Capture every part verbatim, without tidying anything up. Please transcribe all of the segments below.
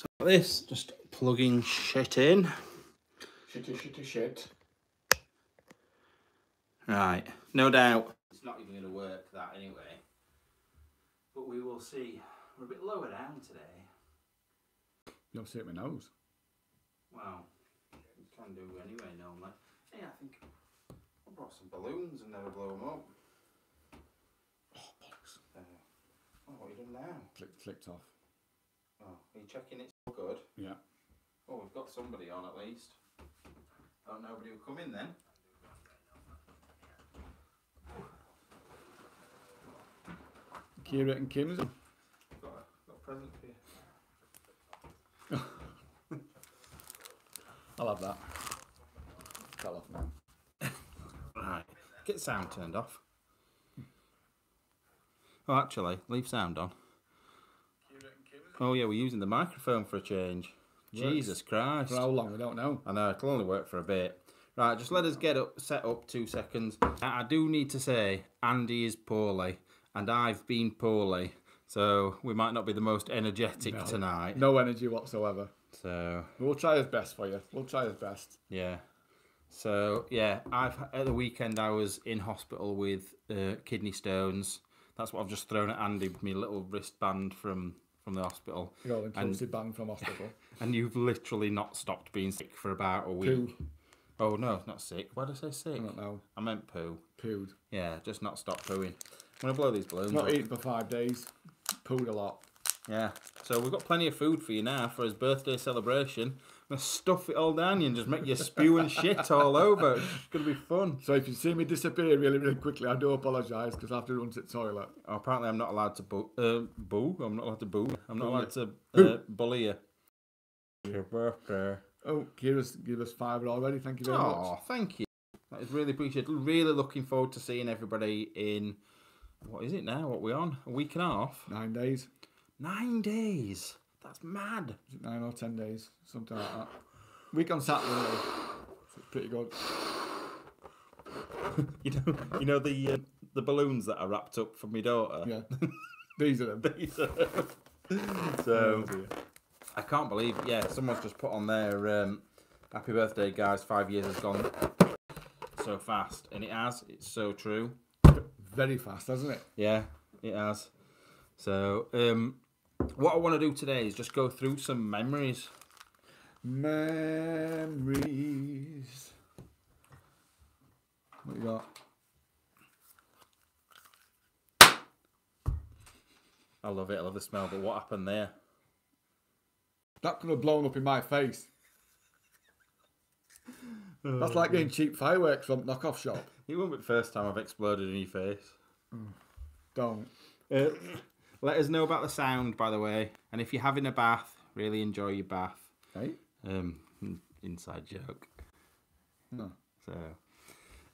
So this, just plugging shit in. Shitty, shitty, shit. Right, no doubt. It's not even going to work that anyway. But we will see. We're a bit lower down today. You don't see it with my nose. Wow. You can do anyway normally. Yeah, I think I brought some balloons and never blow them up. Oh, bollocks. Uh, oh, what have you done now? Flick, flicked off. Oh, are you checking it's all good? Yeah. Oh, we've got somebody on at least. Oh, nobody will come in then. Kira and Kim's. Got a, got a present for you. I love that. Fell off now. Right. Get sound turned off. Oh, actually, leave sound on. Oh yeah, we're using the microphone for a change. Works. Jesus Christ. For how long? We don't know. I know, it'll only work for a bit. Right, just let us get up, set up two seconds. I do need to say, Andy is poorly. And I've been poorly, so we might not be the most energetic no. tonight. No energy whatsoever. So we'll try our best for you. We'll try our best. Yeah. So yeah, I've at the weekend I was in hospital with uh, kidney stones. That's what I've just thrown at Andy with my little wristband from from the hospital. You're all inclusive band from hospital. And you've literally not stopped being sick for about a week. Poo. Oh no, not sick. Why did I say sick? I don't know. I meant poo. Pooed. Yeah, just not stopped pooing. I'm going to blow these balloons. Not eating for five days. Pooed a lot. Yeah. So we've got plenty of food for you now for his birthday celebration. I'm going to stuff it all down you and just make you spewing shit all over. It's going to be fun. So if you see me disappear really, really quickly, I do apologise because I have to run to the toilet. Oh, apparently I'm not allowed to boo. Uh, boo? I'm not allowed to boo. I'm not allowed to uh, bully you. Your birthday. Oh, Kira's give us fibre already. Thank you very much. Oh, thank you. That is really appreciated. Really looking forward to seeing everybody in... What is it now? What are we on? A week and a half? Nine days. Nine days? That's mad. Is it nine or ten days? Something like that. Week on Saturday. It's pretty good. you know you know the uh, the balloons that are wrapped up for my daughter? Yeah. These are them. These are them. So, oh, I can't believe, yeah, someone's just put on their um, happy birthday, guys. Five years has gone so fast. And it has. It's so true. Very fast, hasn't it? Yeah, it has. So, um, what I want to do today is just go through some memories. Memories. What you got? I love it. I love the smell. But what happened there? That could have blown up in my face. Oh, that's like getting cheap fireworks from the knockoff shop. It won't be the first time I've exploded in your face. Mm, don't. Uh, let us know about the sound, by the way. And if you're having a bath, really enjoy your bath. Right? Um, inside joke. No. So,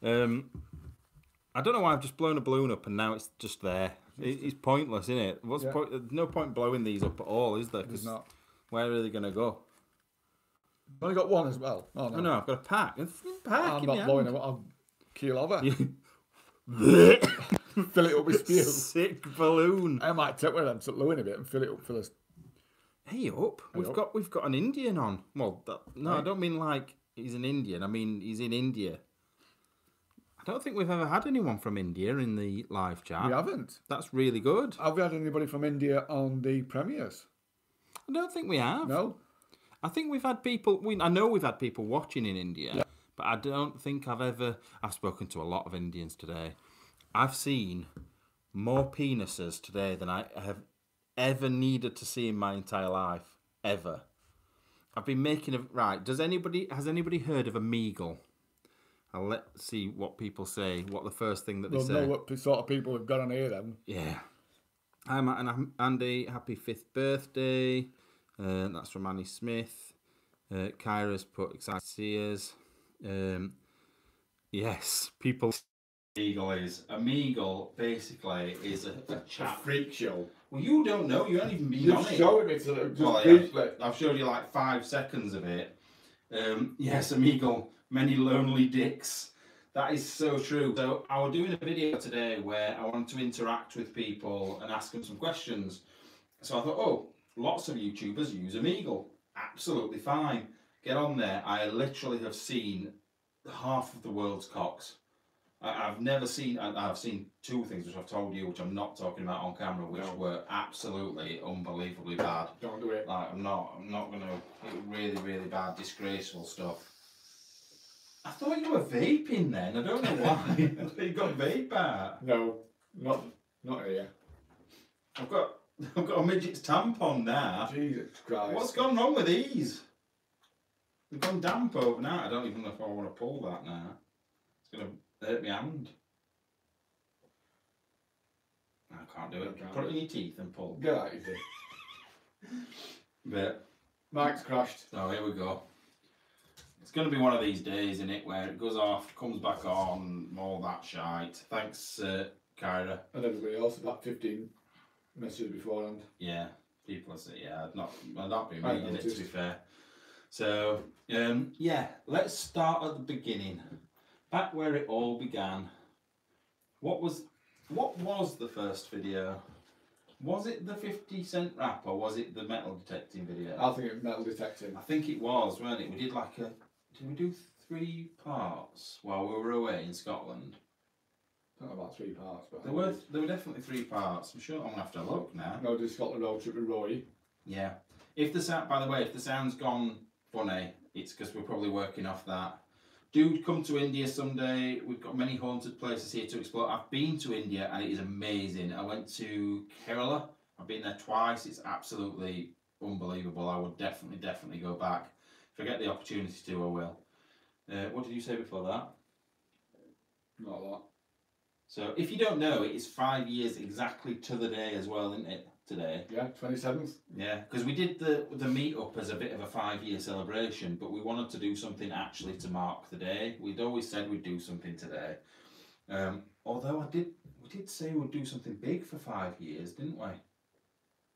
um, I don't know why I've just blown a balloon up and now it's just there. It, it's pointless, isn't it? What's yeah. point, there's no point blowing these up at all, is there? There's not. Where are they going to go? I've only got one as well. Oh no, oh, no I've got a pack. A pack I'm in not blowing them up. Keel over. Fill it up with spew. Sick balloon. I might take one of them to Lewin a bit and fill it up for us. Hey up. Hey we've up. got we've got an Indian on. Well that, no, right. I don't mean like he's an Indian. I mean he's in India. I don't think we've ever had anyone from India in the live chat. We haven't. That's really good. Have we had anybody from India on the premieres? I don't think we have. No. I think we've had people we I know we've had people watching in India. Yeah. But I don't think I've ever... I've spoken to a lot of Indians today. I've seen more penises today than I have ever needed to see in my entire life. Ever. I've been making a... Right, does anybody... Has anybody heard of Omegle? I'll let see what people say, what the first thing that they we'll say. We'll know what sort of people have got on here then. Yeah. Hi, Matt and Andy. Happy fifth birthday. Uh, that's from Annie Smith. Uh, Kyra's put excited to see us. Um, yes, people. Omegle is Omegle basically is a, a chat a freak show. Well, you don't know. You haven't even been You've on it. Showing me to the, just well, yeah, I've showed you like five seconds of it. Um, yes, Omegle, many lonely dicks. That is so true. So I was doing a video today where I wanted to interact with people and ask them some questions. So I thought, oh, Lots of YouTubers use Omegle. Absolutely fine. Get on there. I literally have seen half of the world's cocks. I, I've never seen, I, I've seen two things which I've told you, which I'm not talking about on camera, which no. were absolutely unbelievably bad. Don't do it. Like, I'm not, I'm not going to, really, really bad, disgraceful stuff. I thought you were vaping then. I don't know why. You got vape out. No, not, not here. I've got, I've got a midget's tampon there. Jesus Christ. What's gone wrong with these? They've gone damp overnight. I don't even know if I want to pull that now. It's going to hurt my hand. I can't do it. Can't Put it in your teeth and pull. Get out of your teeth. But Mike's crashed. Oh, here we go. It's going to be one of these days, isn't it, where it goes off, comes back on, all that shite. Thanks, uh, Kyra. And everybody else about fifteen messages beforehand. Yeah, people are saying, yeah, I've not, I've not been reading it, to be fair. So, um, yeah, let's start at the beginning. Back where it all began. What was, what was the first video? Was it the fifty cent rap or was it the metal detecting video? I think it was metal detecting. I think it was, weren't it? We did like a... Did we do three parts while we were away in Scotland? I don't know about three parts, but... There were th there were definitely three parts. I'm sure I'm going to have to look now. No, did Scotland road trip with Roy. Yeah. If the sound... By the way, if the sound's gone funny, it's because we're probably working off that. Dude, come to India someday. We've got many haunted places here to explore. I've been to India and it is amazing. I went to Kerala. I've been there twice. It's absolutely unbelievable. I would definitely, definitely go back. If I get the opportunity to, I will. Uh, what did you say before that? Not a lot. So, if you don't know, it is five years exactly to the day as well, isn't it? Today. Yeah, twenty-seventh. Yeah, because we did the the meet-up as a bit of a five-year celebration, but we wanted to do something actually to mark the day. We'd always said we'd do something today. Um, although I did, we did say we'd do something big for five years, didn't we?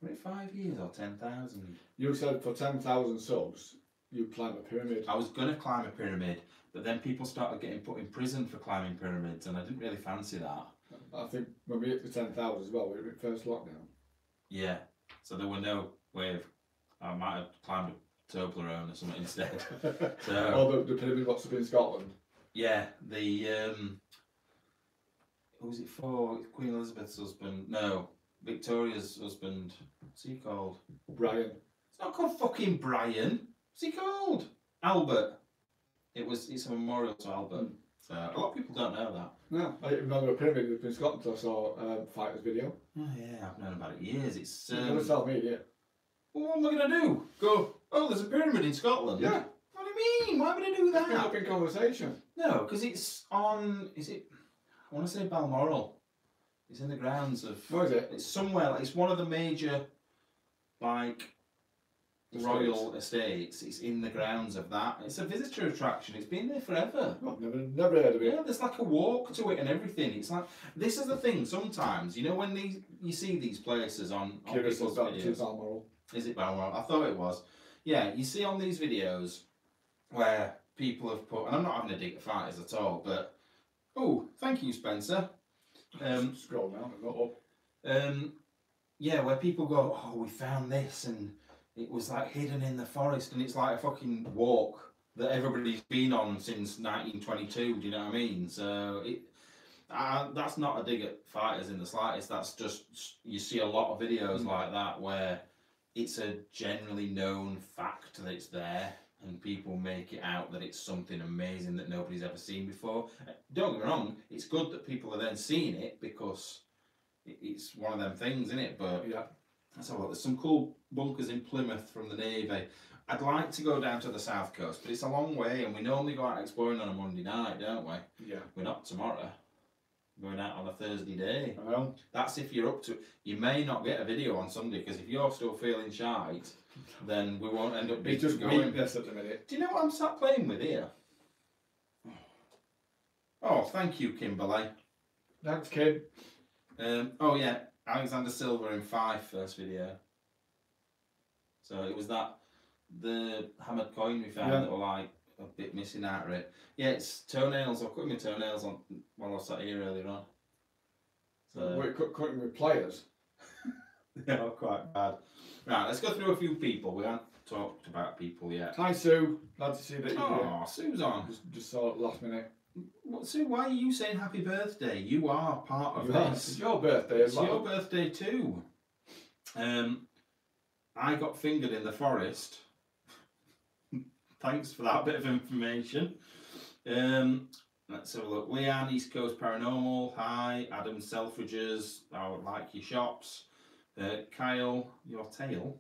Were it five years or ten thousand? You said for ten thousand subs. You climb a pyramid. I was going to climb a pyramid, but then people started getting put in prison for climbing pyramids, and I didn't really fancy that. I think when we hit the ten thousand as well, we were at first lockdown. Yeah, so there were no way of... I might have climbed a Toblerone or something instead. So, oh, the, the pyramid what's up in Scotland? Yeah, the... Um, who was it for? Queen Elizabeth's husband? No, Victoria's husband. What's he called? Brian. It's not called fucking Brian. What's he called? Albert. It was, it's a memorial to Albert. Mm. So a lot of people don't know that. No, I didn't remember a pyramid up in Scotland until I saw um, Fighter's video. Oh yeah, I've known about it years. It's... Um, you tell me, yeah. Well, what am I going to do? Go, oh, there's a pyramid in Scotland? Yeah. What do you mean? Why would I do that? It's been up in conversation. No, because it's on... Is it... I want to say Balmoral. It's in the grounds of... Where is it? It's somewhere, like, it's one of the major, like... Royal Estates. It's in the grounds of that. It's a visitor attraction. It's been there forever. I've never, never heard of it. Yeah, there's like a walk to it and everything. It's like, this is the thing. Sometimes, you know, when these you see these places on, on people's videos. Balmoral. Is it Balmoral? I thought it was. Yeah, you see on these videos where people have put, and I'm not having a dig at fighters at all, but oh, thank you, Spencer. Um, Scroll down. I've got up. Um, yeah, where people go, oh, we found this and. It was like hidden in the forest, and it's like a fucking walk that everybody's been on since nineteen twenty-two. Do you know what I mean? So it, uh, that's not a dig at fighters in the slightest. That's just, you see a lot of videos mm. like that where it's a generally known fact that it's there, and people make it out that it's something amazing that nobody's ever seen before. Don't get me wrong; it's good that people are then seeing it because it's one of them things, isn't it? But yeah. Let's have a look. There's some cool bunkers in Plymouth from the Navy. I'd like to go down to the south coast, but it's a long way, and we normally go out exploring on a Monday night, don't we? Yeah. We're not tomorrow. We're going out on a Thursday day. I know. That's if you're up to it. You may not get a video on Sunday, because if you're still feeling shite, then we won't end up... It's just going this at the minute. Do you know what I'm sat playing with here? Oh, thank you, Kimberly. Thanks, Kim. Um, oh, yeah. Alexander Silver in Fife, first video. So it was that, the hammered coin we found yeah. that were like a bit missing out of it. Yeah, it's toenails. I was cutting my toenails on while I was sat here earlier on. So. Wait, cutting with pliers? Yeah, quite bad. Right, let's go through a few people. We haven't talked about people yet. Hi, Sue. Glad to see that you're here. Oh, Sue's on. Just, just saw it last minute. Well, Sue, why are you saying happy birthday? You are part of yes, this. It's your birthday as well. It's your birthday too. Um, I got fingered in the forest. Thanks for that bit of information. Um, let's have a look. Leanne, East Coast Paranormal. Hi. Adam Selfridges. I would like your shops. Uh, Kyle, your tail.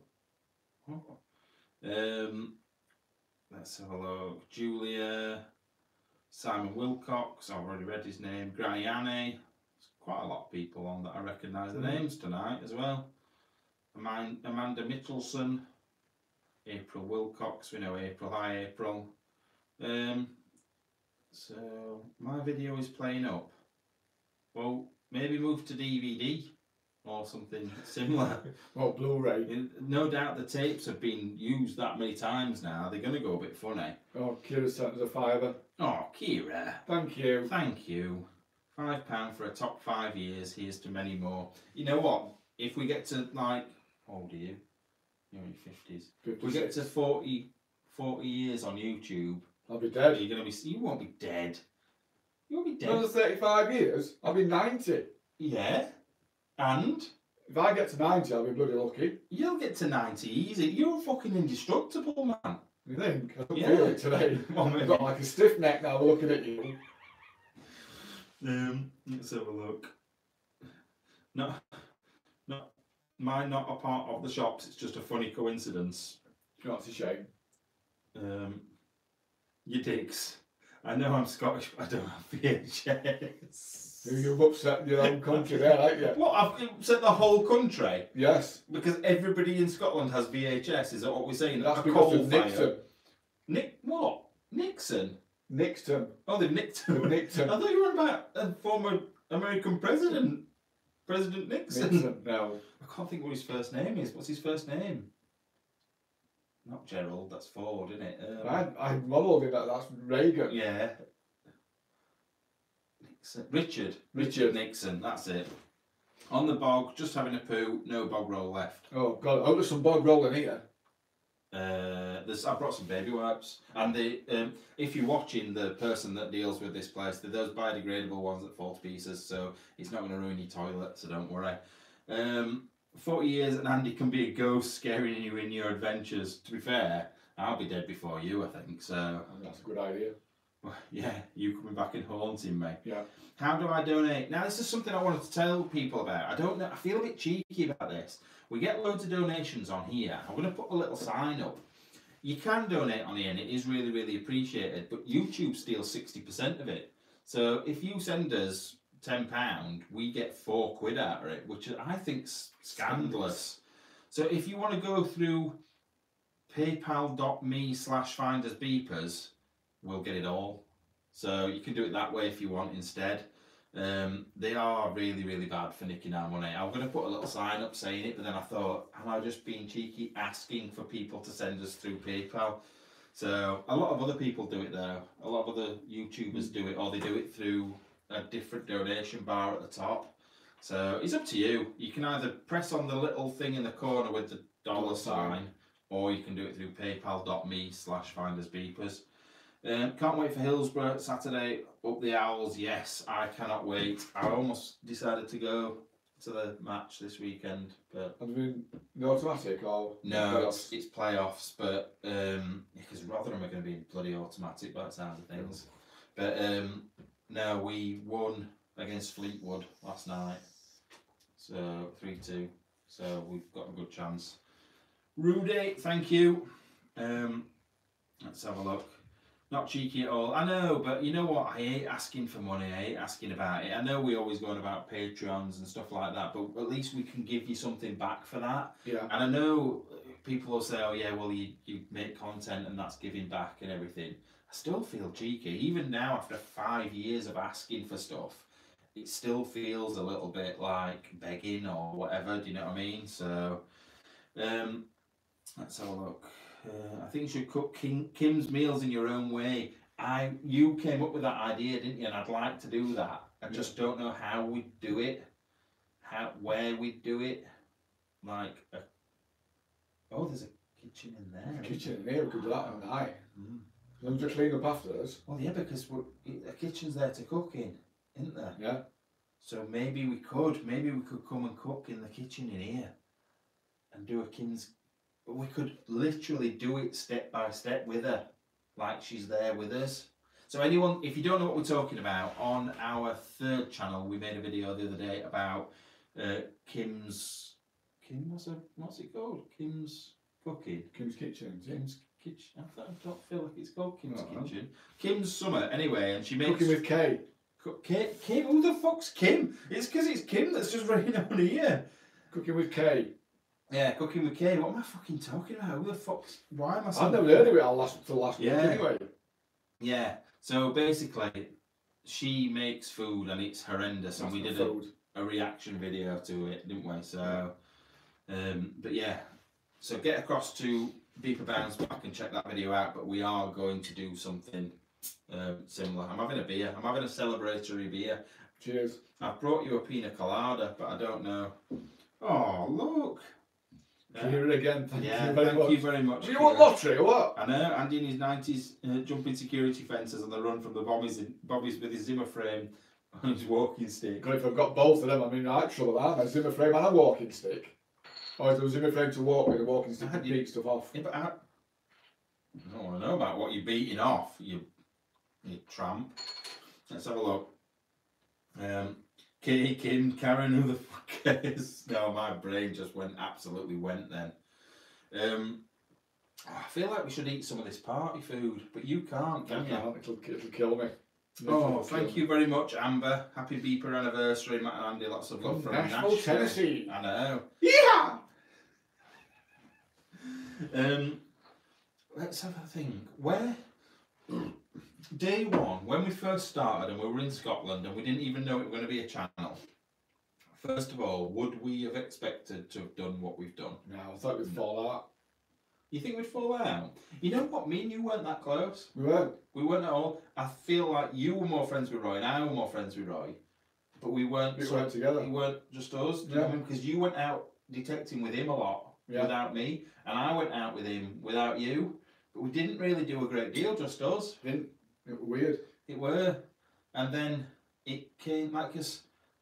Oh. Um, let's have a look. Julia. Simon Wilcox, I've already read his name. Granny Annie, there's quite a lot of people on that I recognise the names tonight as well. Amanda Mitchelson, April Wilcox, we know April, hi April. Um, so, my video is playing up. Well, maybe move to D V D or something similar. Or Blu-ray. No doubt the tapes have been used that many times now, they're going to go a bit funny. Oh, Kira sent us a fiver. Oh, Kira. Thank you. Thank you. Five pound for a top five years. Here's to many more. You know what? If we get to like, how old are you? You're in your fifties. We get to forty, forty years on YouTube. I'll be dead. You're gonna be. You won't be dead. You won't be dead. Another thirty-five years. I'll be ninety. Yeah. And if I get to ninety, I'll be bloody lucky. You'll get to ninety easy. You're fucking indestructible, man. You think? I don't yeah. feel it today. Well, I've got like a stiff neck now looking at you. Um, let's have a look. No, no, mine not a part of the shops. It's just a funny coincidence. That's a shame. Um, your dicks. I know I'm Scottish, but I don't have V H S. You've upset your own country there, haven't you? What, I've upset the whole country? Yes. Because everybody in Scotland has V H S, is that what we're saying? That's a because of Nixon. Fire. Nick, what? Nixon? Nixon. Oh, they've nicked him. Nixon. I thought you were about a former American president. President Nixon. Nixon, no. I can't think what his first name is. What's his first name? Not Gerald, that's Ford, isn't it? Um, I I modelled it, that, that's Reagan. Yeah. Nixon. Richard. Richard Nixon, that's it. On the bog, just having a poo, no bog roll left. Oh, God, I hope there's some bog roll in here. Uh, there's, I brought some baby wipes. And the, um, if you're watching the person that deals with this place, they're those biodegradable ones that fall to pieces, so it's not going to ruin your toilet, so don't worry. Um... forty years and Andy can be a ghost scaring you in your adventures. To be fair, I'll be dead before you, I think, so... That's a good idea. Well, yeah, you coming back and haunting me. Yeah. How do I donate? Now, this is something I wanted to tell people about. I don't know, I feel a bit cheeky about this. We get loads of donations on here. I'm going to put a little sign up. You can donate on here and it is really, really appreciated, but YouTube steals sixty percent of it. So if you send us... ten pound, we get four quid out of it, which I think's scandalous. So if you want to go through paypal.me slash finders beepers, we'll get it all. So you can do it that way if you want instead. Um, they are really, really bad for nicking our money. I was going to put a little sign up saying it, but then I thought, am I just being cheeky asking for people to send us through PayPal? So a lot of other people do it though. A lot of other YouTubers do it, or they do it through... a different donation bar at the top, so it's up to you. You can either press on the little thing in the corner with the dollar sign, or you can do it through paypal.me slash finders beepers. Um, can't wait for Hillsborough Saturday, up the Owls. Yes, I cannot wait. I almost decided to go to the match this weekend, but I mean, the automatic or no, it's, it's playoffs, but um, because Rotherham are going to be bloody automatic by the sounds of things, but um. No, we won against Fleetwood last night, so three two, so we've got a good chance. Rudy, thank you. Um, let's have a look. Not cheeky at all, I know, but you know what? I hate asking for money, I hate asking about it. I know we always go on about Patreons and stuff like that, but at least we can give you something back for that. Yeah. And I know people will say, oh yeah, well you, you make content and that's giving back and everything. I still feel cheeky, even now after five years of asking for stuff, it still feels a little bit like begging or whatever, do you know what I mean? So, um, let's have a look. Uh, I think you should cook King, Kim's meals in your own way. I, you came up with that idea, didn't you? And I'd like to do that. I just don't know how we'd do it, how, where we'd do it. like a... Oh, there's a kitchen in there. Kitchen in there, we could do that on the eye. Them to clean up after us. Well, yeah, because we're, the kitchen's there to cook in, isn't there? Yeah. So maybe we could, maybe we could come and cook in the kitchen in here and do a kin's... We could literally do it step by step with her, like she's there with us. So anyone, if you don't know what we're talking about, on our third channel, we made a video the other day about uh, Kim's... Kim, what's, a, what's it called? Kim's cooking? Kim's kitchen. Kim's kitchen. I, I don't feel like it's called Kim's oh, kitchen. Kim's summer, anyway, and she makes... Cooking with Kay. Kim, Kim, who the fuck's Kim? It's because it's Kim that's just running on here. Cooking with Kay. Yeah, Cooking with Kay. What am I fucking talking about? Who the fuck's... Why am I saying... I've never heard of it all last, the last yeah. week anyway. Yeah. So basically, she makes food and it's horrendous. That's and we did a, a reaction video to it, didn't we? So, um, but yeah. So get across to Deeper Bounds back and check that video out. But we are going to do something... Um, similar. I'm having a beer. I'm having a celebratory beer. Cheers. I've brought you a pina colada, but I don't know. Oh, look. Kira uh, again. Thank yeah, you very thank much. you very much. Do you want lottery or what? I know. Andy in his nineties uh, jumping security fences on the run from the bobbies, in, bobbies with his Zimmer frame on his walking stick. God, if I've got both of them, I'm in actual that. A Zimmer frame and a walking stick. Or is there a Zimmer frame to walk with a walking stick and beat stuff off? Yeah, but I, I don't want to know about what you're beating off. You. You tramp. Let's have a look. Um, Katie, Kim, Karen, who the fuck cares? No, my brain just went absolutely went then. Um, I feel like we should eat some of this party food, but you can't, can you? Can't. It'll, it'll kill me. It'll oh, thank kill you me. very much, Amber. Happy Beeper anniversary, Matt and Andy. Lots of love from Nashville, Tennessee. I know. Yeah. Um, let's have a think. Where? Day one, when we first started and we were in Scotland and we didn't even know it was going to be a channel, first of all, would we have expected to have done what we've done? No, I thought we'd fall out. You think we'd fall out? You know what, me and you weren't that close. We weren't. We weren't at all. I feel like you were more friends with Roy and I were more friends with Roy, but we weren't, we so, weren't together. We weren't just us, do yeah. you know, because you went out detecting with him a lot yeah. without me, and I went out with him without you, but we didn't really do a great deal, just us. Didn't. It were weird. It were. And then it came, like, because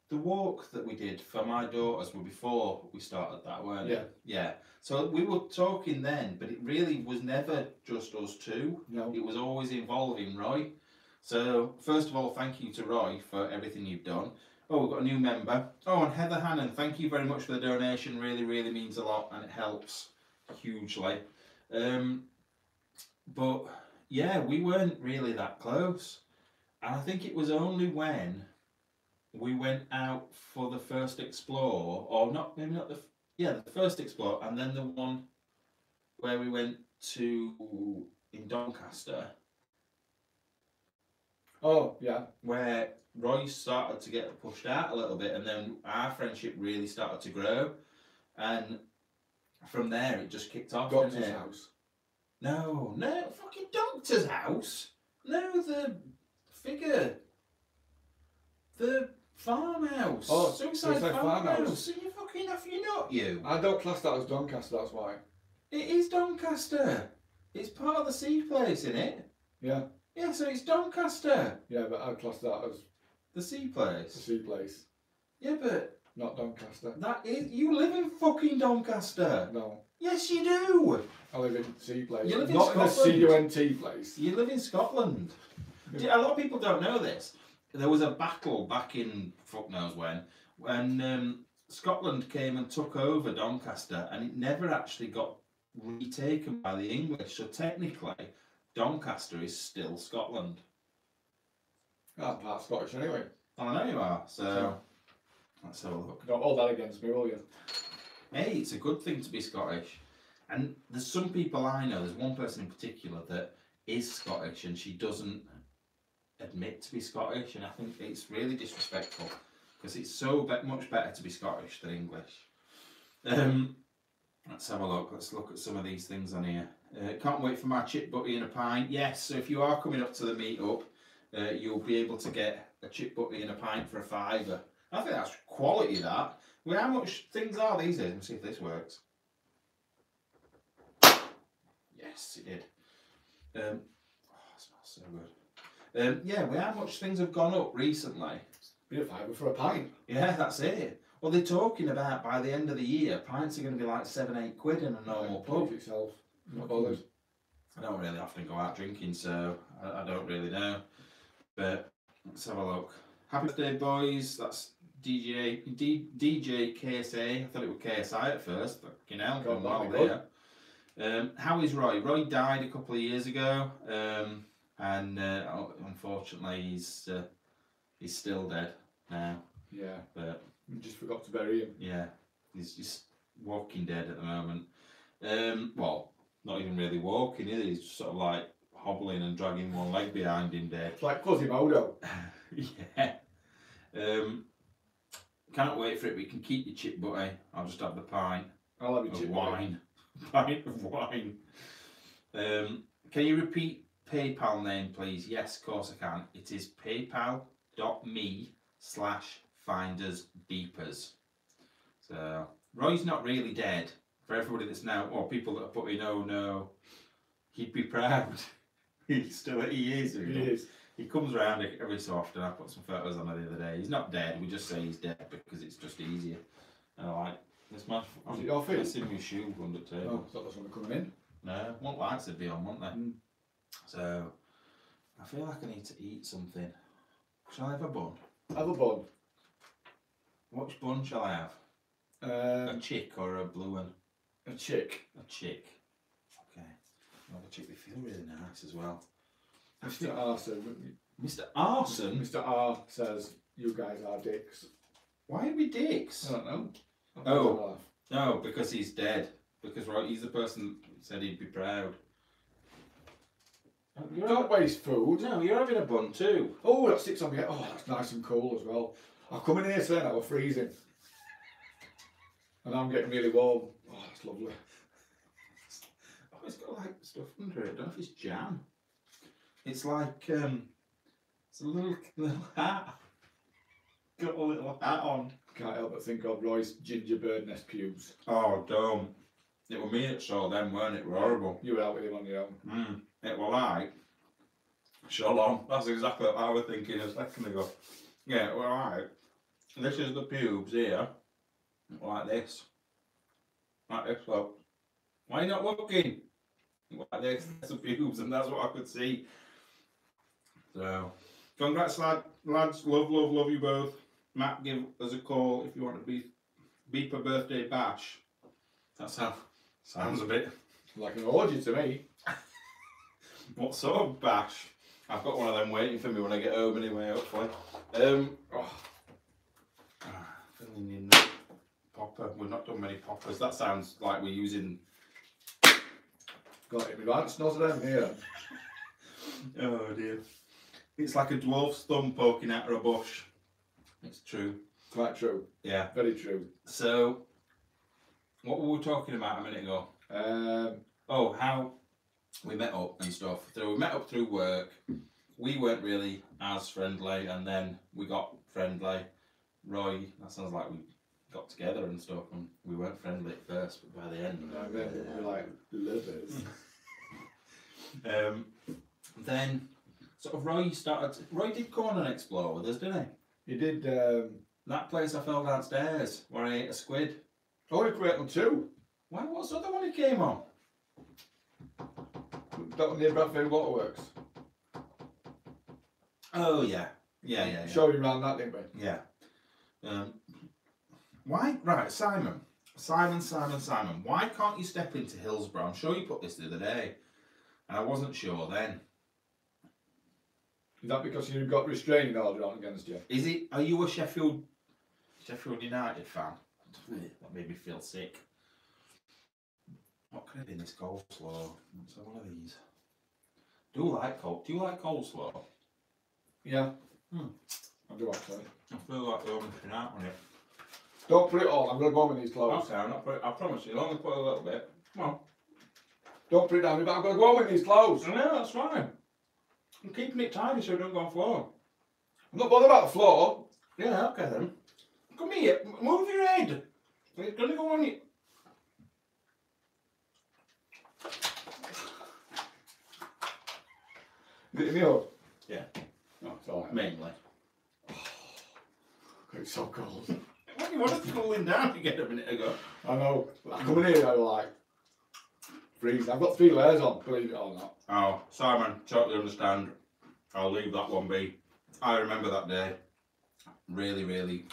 the walk that we did for my daughters were before we started that, weren't it? Yeah. Yeah. So we were talking then, but it really was never just us two. No. It was always involving Roy. So, first of all, thank you to Roy for everything you've done. Oh, we've got a new member. Oh, and Heather Hannon, thank you very much for the donation. Really, really means a lot, and it helps hugely. Um, but... Yeah, we weren't really that close. And I think it was only when we went out for the first explore, or not, maybe not the, yeah, the first explore, and then the one where we went to in Doncaster. Oh, yeah. Where Roy started to get pushed out a little bit, and then our friendship really started to grow. And from there, it just kicked off. Got to his house. No, no, fucking doctor's house. No, the figure. The farmhouse. Oh, suicide, suicide farmhouse. farmhouse. Are you fucking off your nut, you? I don't class that as Doncaster, that's why. It is Doncaster. It's part of the seed place, isn't it? Yeah. Yeah, so it's Doncaster. Yeah, but I'd class that as... The seed place? The seed place. Yeah, but... Not Doncaster. That is... You live in fucking Doncaster. No. Yes, you do. I live in C place. You live in Not Scotland. Not in a C U N T place. You live in Scotland. A lot of people don't know this. There was a battle back in fuck knows when, when um, Scotland came and took over Doncaster, and it never actually got retaken by the English. So technically, Doncaster is still Scotland. That's part Scottish anyway. I know you are. So let's have a look. Don't hold that against me, will you? Hey, it's a good thing to be Scottish. And there's some people I know, there's one person in particular that is Scottish and she doesn't admit to be Scottish, and I think it's really disrespectful because it's so be much better to be Scottish than English. Um, let's have a look. Let's look at some of these things on here. Uh, can't wait for my chip butty and a pint. Yes, so if you are coming up to the meet-up, uh, you'll be able to get a chip butty and a pint for a fiver. I think that's quality, that. Well, how much things are these days? Let's see if this works. Yes, it did. Um, oh, it smells so good. Um, yeah, well, how much things have gone up recently? Been a fiver for a pint. Yeah, that's it. Well, they're talking about by the end of the year, pints are going to be like seven, eight quid in a normal yeah, pub itself. Not bothered. I don't really often go out drinking, so I, I don't really know. But let's have a look. Happy birthday, boys. That's D J D, D J K S A. I thought it was K S I at first, but you know, I'm well there. Um, how is Roy? Roy died a couple of years ago, um, and uh, unfortunately, he's uh, he's still dead now. Yeah, but you just forgot to bury him. Yeah, he's just walking dead at the moment. Um, well, not even really walking, is he? He's just sort of like hobbling and dragging one leg behind him dead. It's like Quasimodo. Yeah. Um, cannot wait for it, but you can keep your chip butty. I'll just have the pint. I'll have your chip wine. Pint of wine. Um, can you repeat PayPal name, please? Yes, of course I can. It is paypal.me slash findersdeepers. So, Roy's not really dead. For everybody that's now, or people that are putting, oh no, he'd be proud. He's still, he is. He, he is. He comes around every so often. I put some photos on him the other day. He's not dead. We just say he's dead because it's just easier. And I like, this man, I'm missing my shoe under the table. Oh, I thought that's one coming in. No, want lights would be on, won't they? Mm. So, I feel like I need to eat something. Shall I have a bun? Have a bun. Which bun shall I have? Um, a chick or a blue one? A chick. A chick. Okay. Well, the chick, they feel really nice as well. Mister R says... Mister Arson? Mister R says, you guys are dicks. Why are we dicks? I don't know. I oh, no, because he's dead. Because right, he's the person that said he'd be proud. You're don't having... waste food. No, you're having a bun too. Oh, that sticks on me. Oh, that's nice and cool as well. I've come in here saying I was freezing. And I'm getting really warm. Oh, that's lovely. Oh, it's got like stuff under it. I don't know if it's jam. It's like um, it's a little little hat. Got a little hat on. Can't help but think of Roy's ginger bird nest pubes. Oh, don't! It was me that saw them, weren't it? It were horrible. You were out with him on your own. Mm. It were like shalom. That's exactly what I was thinking a second ago. Yeah, it were like this is the pubes here, like this. Like this, look. Why are you not looking? Like this, there's some pubes, and that's what I could see. So, congrats, lad, lads. Love, love, love you both. Matt, give us a call if you want to be beep a birthday bash. That sounds sounds a bit like an orgy to me. What sort of bash? I've got one of them waiting for me when I get home anyway, hopefully. Um, oh. ah, filling in the popper. We've not done many poppers. That sounds like we're using. Got it, my aunt's not them here. Oh dear. It's like a dwarf's thumb poking out of a bush. It's true. Quite true. Yeah. Very true. So, what were we talking about a minute ago? Um, oh, how we met up and stuff. So we met up through work. We weren't really as friendly, and then we got friendly. Roy, that sounds like we got together and stuff, and we weren't friendly at first, but by the end, no, we were like lovers. um, then, sort of, Roy started. To, Roy did corn and explore with us, didn't he? He did. Um, that place I fell downstairs where I ate a squid. Oh, he created one too. Why? What's the other one he came on? That one near Bradford Waterworks. Oh yeah, yeah, yeah. yeah. Show him around that, didn't we? Yeah. Um, Why? Right, Simon. Simon, Simon, Simon. Why can't you step into Hillsborough? I'm sure you put this the other day. And I wasn't sure then. Is that because you've got restraining order on against you? Is it? Are you a Sheffield Sheffield United fan? That made me feel sick. What could it be in this coleslaw? It's one of these. Do you like col do you like coleslaw? Yeah. Hmm. I do actually. I feel like we're missing out on it. Don't put it all, I'm going to go with these clothes. Okay, I'm not put it, I promise you, I'll only put a little bit. Come on. Don't put it down, but I'm going to go with these clothes. I know, that's fine. I'm keeping it tidy so it don't go on the floor. I'm not bothered about the floor. Yeah, okay then. Come here, move your head. It's going to go on you. Is it me up? Yeah. No, it's all right. Mainly. Oh, it's so cold. What, you wanted cooling down again a minute ago. I know. I come in here, I was like, freezing. I've got three layers on, believe it or not. Oh, Simon, totally understand. I'll leave that one be. I remember that day. Really, really,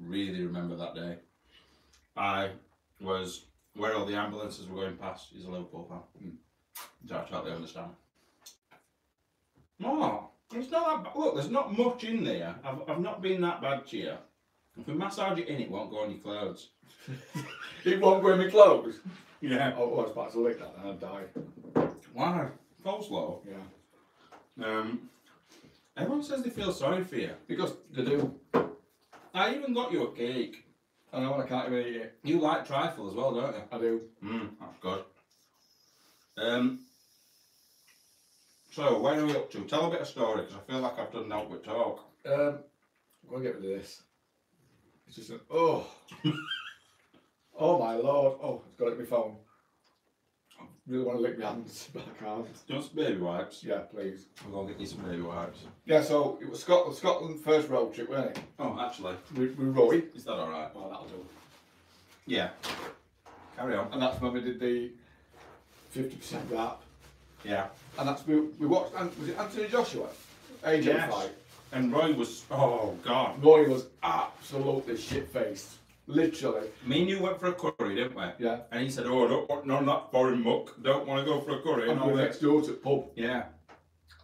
really remember that day. I was where all the ambulances were going past. He's a Liverpool fan. Mm. So I totally understand. Oh, it's not that bad. Look, there's not much in there. I've, I've not been that bad to you. If we massage it in, it won't go on your clothes. It won't go in my clothes? Yeah. Oh, well, I was about to lick that and I'd die. Why? Coleslaw? Yeah. Um, everyone says they feel sorry for you. Because they do. I even got you a cake. I know, I can't even eat it. You like trifle as well, don't you? I do. Mmm, that's good. Um... So, where are we up to? Tell a bit of story, because I feel like I've done that with talk. Um, go and get rid of this. It's just an, oh. Oh my lord. Oh, it's got it in my phone. I really want to lick my hands, but I can't. Just baby wipes? Yeah, please. I'll go and get you some baby wipes. Yeah, so it was Scotland, Scotland first road trip, wasn't it? Oh, actually. With Roy. Is that alright? Well, that'll do. Yeah. Carry on. And that's when we did the fifty percent rap. Yeah, and that's we we watched. Was it Anthony Joshua? A J yes. Fight. And Roy was oh god. Roy was absolutely shit faced, literally. Me and you went for a curry, didn't we? Yeah. And he said, "Oh, don't, none of that foreign muck. Don't want to go for a curry." And, and we next door to the pub. Yeah.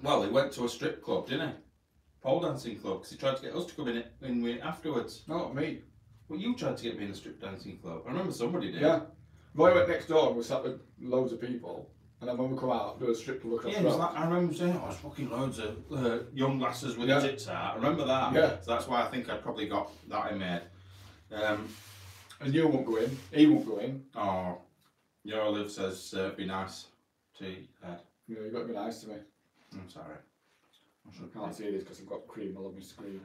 Well, he went to a strip club, didn't he? Pole dancing club, because he tried to get us to come in it in with afterwards. Not me. Well, you tried to get me in a strip dancing club. I remember somebody did. Yeah. Roy went next door and we sat with loads of people. And then when we come out, do a strip club across. Yeah, the like, I remember saying, oh, there's fucking loads of uh, young lasses with yeah. tits out. I remember that. Yeah. So that's why I think I probably got that in my head. Um, and you won't go in. He won't go in. Oh, your Olive says, uh, be nice to Ed. Yeah, you've got to be nice to me. I'm sorry. I, should I can't see this because I've got cream all over my screen.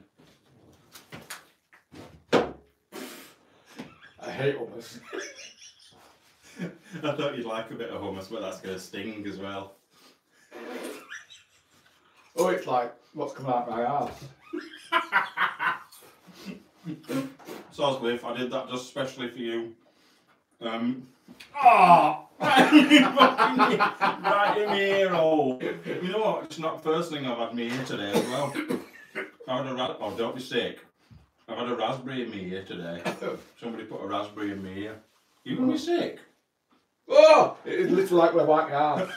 I hate hummus. I thought you'd like a bit of hummus, but that's going to sting as well. Oh, it's like, what's coming out of my arse? So, Cliff, I did that just especially for you. Um, oh! Right in my ear hole. You know what? It's not the first thing I've had me ear today as well. I had a oh, don't be sick. I've had a raspberry in my ear today. Somebody put a raspberry in my ear. You gonna be sick? Oh! It is literally like we're back out.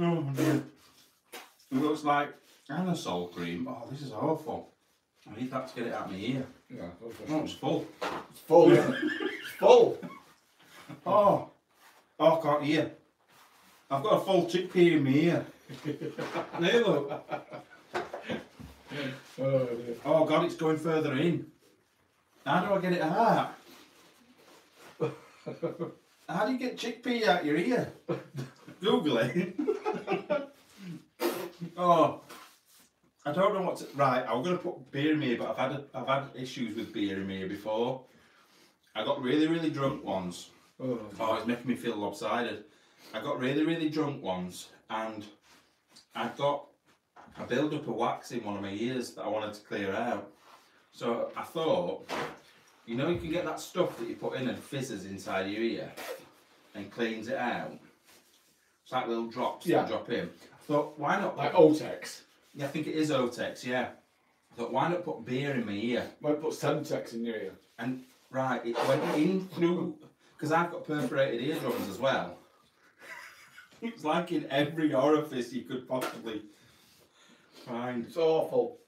Oh dear. It looks like anisole cream. Oh, this is awful. I need that to get it out of my ear. Yeah. Oh, it's full. It's full, yeah. It's full. Oh. Oh, I can't hear. I've got a full chickpea in my ear. There, look. Oh, dear. Oh, God, it's going further in. How do I get it out? How do you get chickpea out your ear? Google it. Oh, I don't know what to... Right, I was going to put beer in my ear, but I've had, a, I've had issues with beer in my ear before. I got really, really drunk once. Oh, oh, it's making me feel lopsided. I got really, really drunk once, and I got a build-up of wax in one of my ears that I wanted to clear out. So I thought, you know, you can get that stuff that you put in and fizzes inside your ear and cleans it out. It's like little drops yeah. that drop in. I thought, why not? Like Otex? Yeah, I think it is Otex, yeah. I thought, why not put beer in my ear? Why put Semtex in your ear? And, right, it went in through, because I've got perforated eardrums as well. It's like in every orifice you could possibly find. It's awful.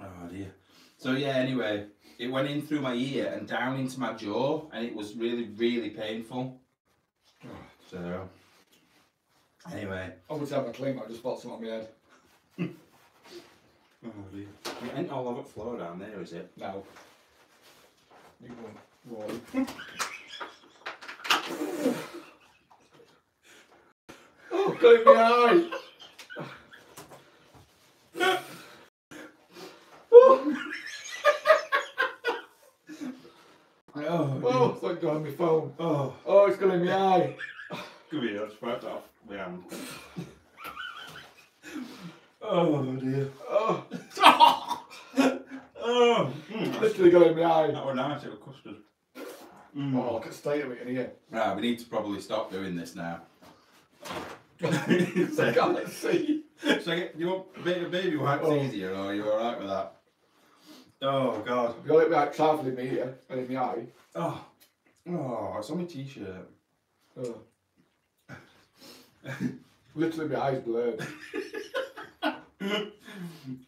Oh, dear. So yeah, anyway, it went in through my ear and down into my jaw, and it was really, really painful. So, anyway. I was having a clean, but I just bought some on my head. Oh dear. It ain't all over the floor down there, is it? No. You won't. Roy. Oh, got it in my eye. me eye. Come here, it's right off my hand. Oh dear. Oh. Oh. Mm, literally got in my eye. That was nice, it was custard. Mm. Oh, I can stay of it in here. Right, we need to probably stop doing this now. I can't see. So, do you want a bit of baby wipes oh. easier, or are you alright with that? Oh, God. You've got it like trifling in me here, and in my eye. Oh. Oh, it's on my t-shirt. Oh. Literally, my eyes blurred.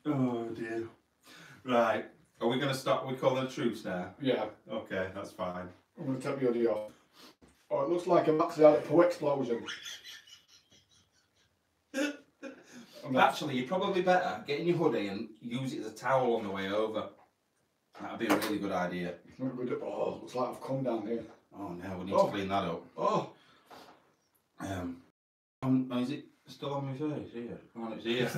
Oh, dear. Right. Are we going to stop? We calling a truce now? Yeah. Okay, that's fine. I'm going to take my hoodie off. Oh, it looks like I'm actually out of Po explosion. Actually, you're probably better get in your hoodie and use it as a towel on the way over. That'd be a really good idea. Oh, looks like I've come down here. Oh no, we need oh. to clean that up. Oh, um, um, is it still on my face? Here, come on, it's here.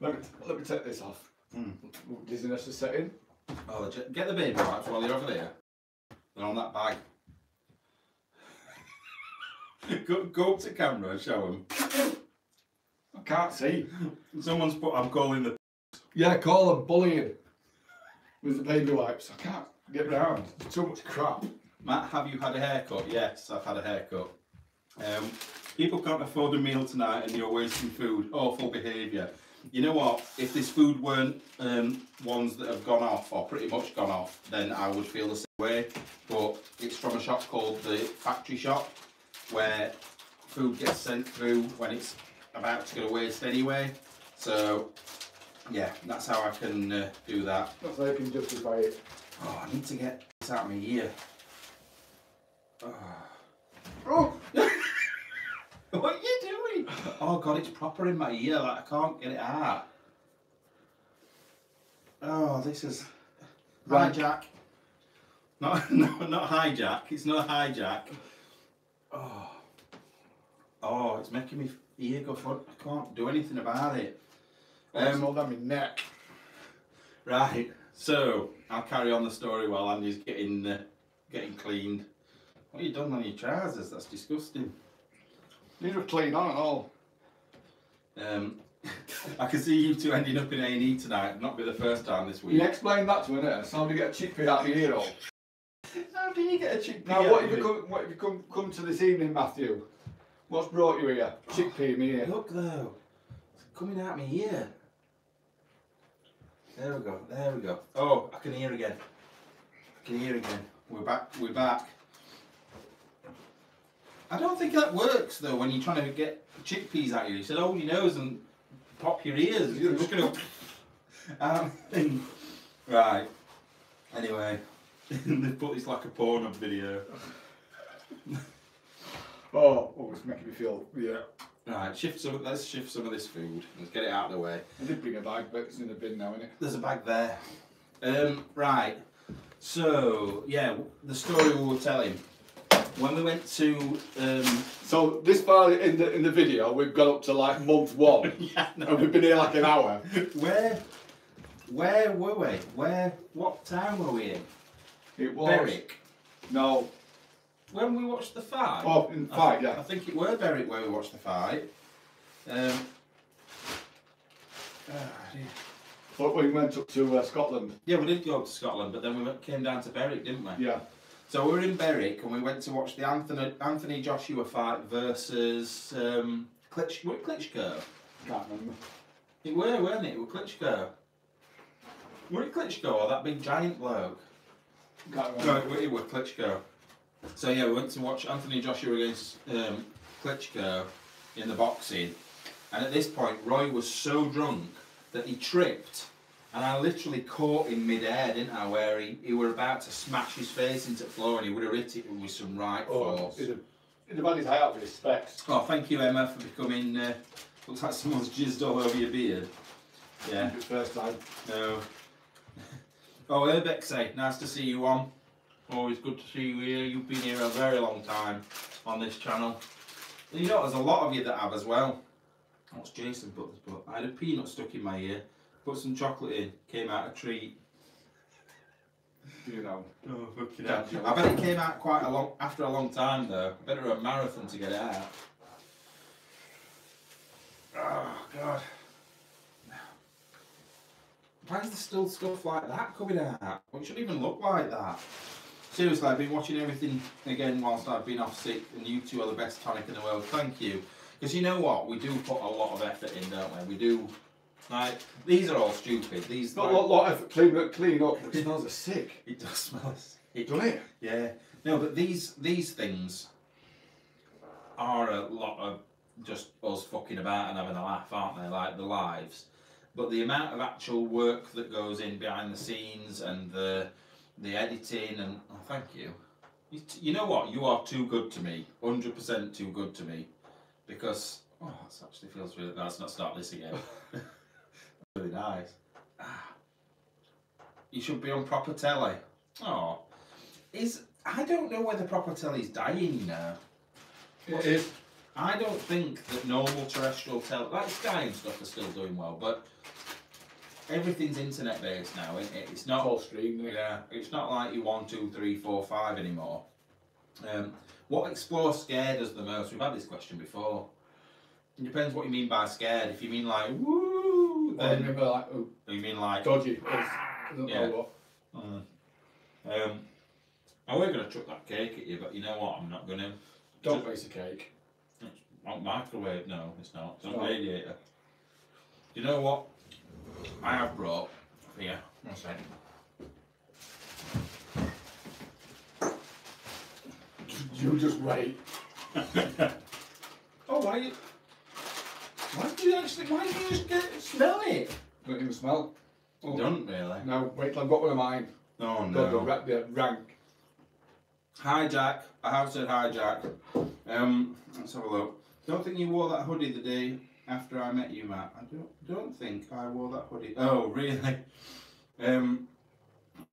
let me let me take this off. Mm. Dizziness is setting. Oh, get the baby wipes while you're over there. They're on that bag. go, go up to camera and show them. I can't see. Someone's put. I'm calling the. Yeah, call them bullying. With the baby wipes, I can't get round. There's too much crap. Matt, have you had a haircut? Yes, I've had a haircut. Um, people can't afford a meal tonight, and you're wasting food. Awful behaviour. You know what? If this food weren't um, ones that have gone off or pretty much gone off, then I would feel the same way. But it's from a shop called the Factory Shop, where food gets sent through when it's about to go to waste anyway. So. Yeah, that's how I can uh, do that. That's how I can justify it. Oh, I need to get this out of my ear. Oh! Oh. What are you doing? Oh God, it's proper in my ear, like I can't get it out. Oh, this is... Right. Hijack. Not, no, not hijack, it's not hijack. Oh. Oh, it's making my ear go front. I can't do anything about it. Um, hold on my neck. Right, so I'll carry on the story while Andy's getting uh, getting cleaned. What have you done on your trousers? That's disgusting. These were clean on and all. Um, I can see you two ending up in A and E tonight. Not be the first time this week. You explain that to a nurse. How do you get a chickpea out of your ear hole? How do you get a chickpea? Now, what have you come? What have you come come to this evening, Matthew? What's brought you here? Chickpea in my ear. Look though, it's coming out of my ear. There we go, there we go. Oh, I can hear again. I can hear again. We're back, we're back. I don't think that works though when you're trying to get chickpeas at you. You said, hold your nose and pop your ears. You're just going to... Right. Anyway, they put this like a porn video. Oh, oh, it's making me feel, yeah. Right, shift some, let's shift some of this food. Let's get it out of the way. I did bring a bag, but it's in the bin now, isn't it? There's a bag there. Um, right, so, yeah, the story we were telling. When we went to... Um, so, this far in the in the video, we've got up to, like, month one. Yeah, no. And we've been here, like, an hour. Where, where were we? Where, what town were we in? It was... Berwick? No. When we watched the fight, oh, in the fight, I yeah. I think it were Berwick where we watched the fight. Um, oh but we went up to uh, Scotland. Yeah, we did go up to Scotland, but then we came down to Berwick, didn't we? Yeah. So we were in Berwick, and we went to watch the Anthony Anthony Joshua fight versus um, Klitsch, were it Klitschko. I can't remember. It were, weren't it? It were Klitschko. Were it Klitschko or that big giant bloke? I can't remember. No, it were Klitschko. So yeah, we went to watch Anthony Joshua against um, Klitschko in the boxing, and at this point Roy was so drunk that he tripped, and I literally caught him mid-air, didn't I, where he, he were about to smash his face into the floor, and he would have hit it with some right oh, force. He'd have, he'd have had his eye out with his specs. Oh, thank you, Emma, for becoming, uh, looks like someone's jizzed all over your beard. Yeah. First time. No. Oh, Urbexe, nice to see you on. Always good to see you here. You've been here a very long time on this channel. You know, there's a lot of you that have as well. What's Jason's but I had a peanut stuck in my ear, put some chocolate in, came out a treat. You know. Oh, fucking yeah. I bet it came out quite a long after a long time though. I bet it was a marathon to get it out. Oh god. Why is there still stuff like that coming out? Well, it shouldn't even look like that. Seriously, I've been watching everything again whilst I've been off sick, and you two are the best tonic in the world. Thank you. Because you know what? We do put a lot of effort in, don't we? We do. Like, these are all stupid. These Not a like, lot of effort. Clean up, clean up. It smells of sick. It does smell of sick. Doesn't it? Yeah. No, but these, these things are a lot of just us fucking about and having a laugh, aren't they? Like, the lives. But the amount of actual work that goes in behind the scenes and the the editing and oh, thank you. You, t you know what? You are too good to me. one hundred percent too good to me. Because oh, that actually feels really. Let's not start this again. Really nice. Ah, you should be on proper telly. Oh, is I don't know whether proper telly's dying now. It is. I don't think that normal terrestrial telly, like Sky and stuff, are still doing well, but. Everything's internet based now, isn't it? It's not all stream, isn't it? Yeah, it's not like you one, two, three, four, five anymore. Um, what Explore scared us the most? We've had this question before. It depends what you mean by scared. If you mean like woo, then remember like oh, you mean like dodgy. Ah, yeah. What. Mm. Um, I was gonna chuck that cake at you, but you know what? I'm not gonna. Don't just, face a cake. It's not microwave. No, it's not. It's not right. Radiator. You know what? I have brought here. One second. You just wait. Oh, why? You, why did you actually? Why did you just get smell it? Don't even smell. Oh, don't really. No, wait till I've got one of mine. Oh no. Go wrap the rank. Hi Jack. I have said hi Jack. Um, let's have a look. Don't think you wore that hoodie the day. After I met you, Matt, I don't don't think I wore that hoodie. Oh, really? Um,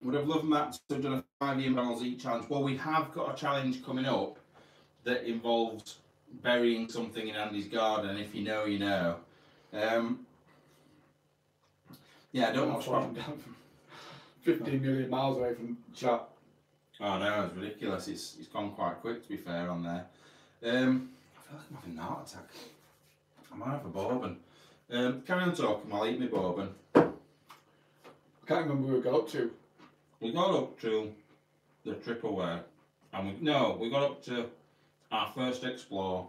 would have loved Matt to have done a five-year McDonald's Eat Challenge. Well, we have got a challenge coming up that involves burying something in Andy's garden. If you know, you know. Um, yeah, I don't watch from fifteen million miles away from chat. Oh no, it's ridiculous. It's it's gone quite quick, to be fair, on there. Um, I feel like I'm having a heart attack. I might have a bourbon. Um, carry on talking while I eat my bourbon. I can't remember where we got up to. We got up to the trip away. And we, no, we got up to our first explore.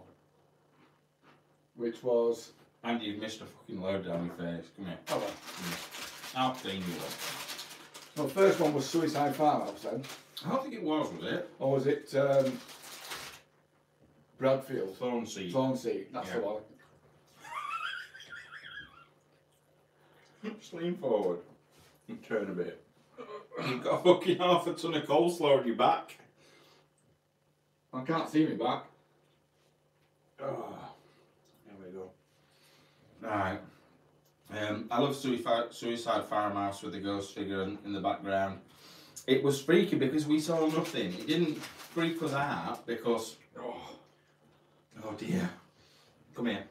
Which was... And you've missed a fucking load down your face. Come here. Oh, well. I'll clean you up. Well, the first one was Suicide Farmhouse then. I don't think it was, was it? Or was it um, Bradfield? Thornsea. Thornsea, that's yeah. the one. Just lean forward and turn a bit. You've got a fucking half a ton of coleslaw on your back. I can't see me back. Oh, there we go. Alright. Um, I love Suicide, Suicide Farmhouse with the ghost figure in, in the background. It was freaky because we saw nothing. It didn't freak us out because... Oh, oh dear. Come here.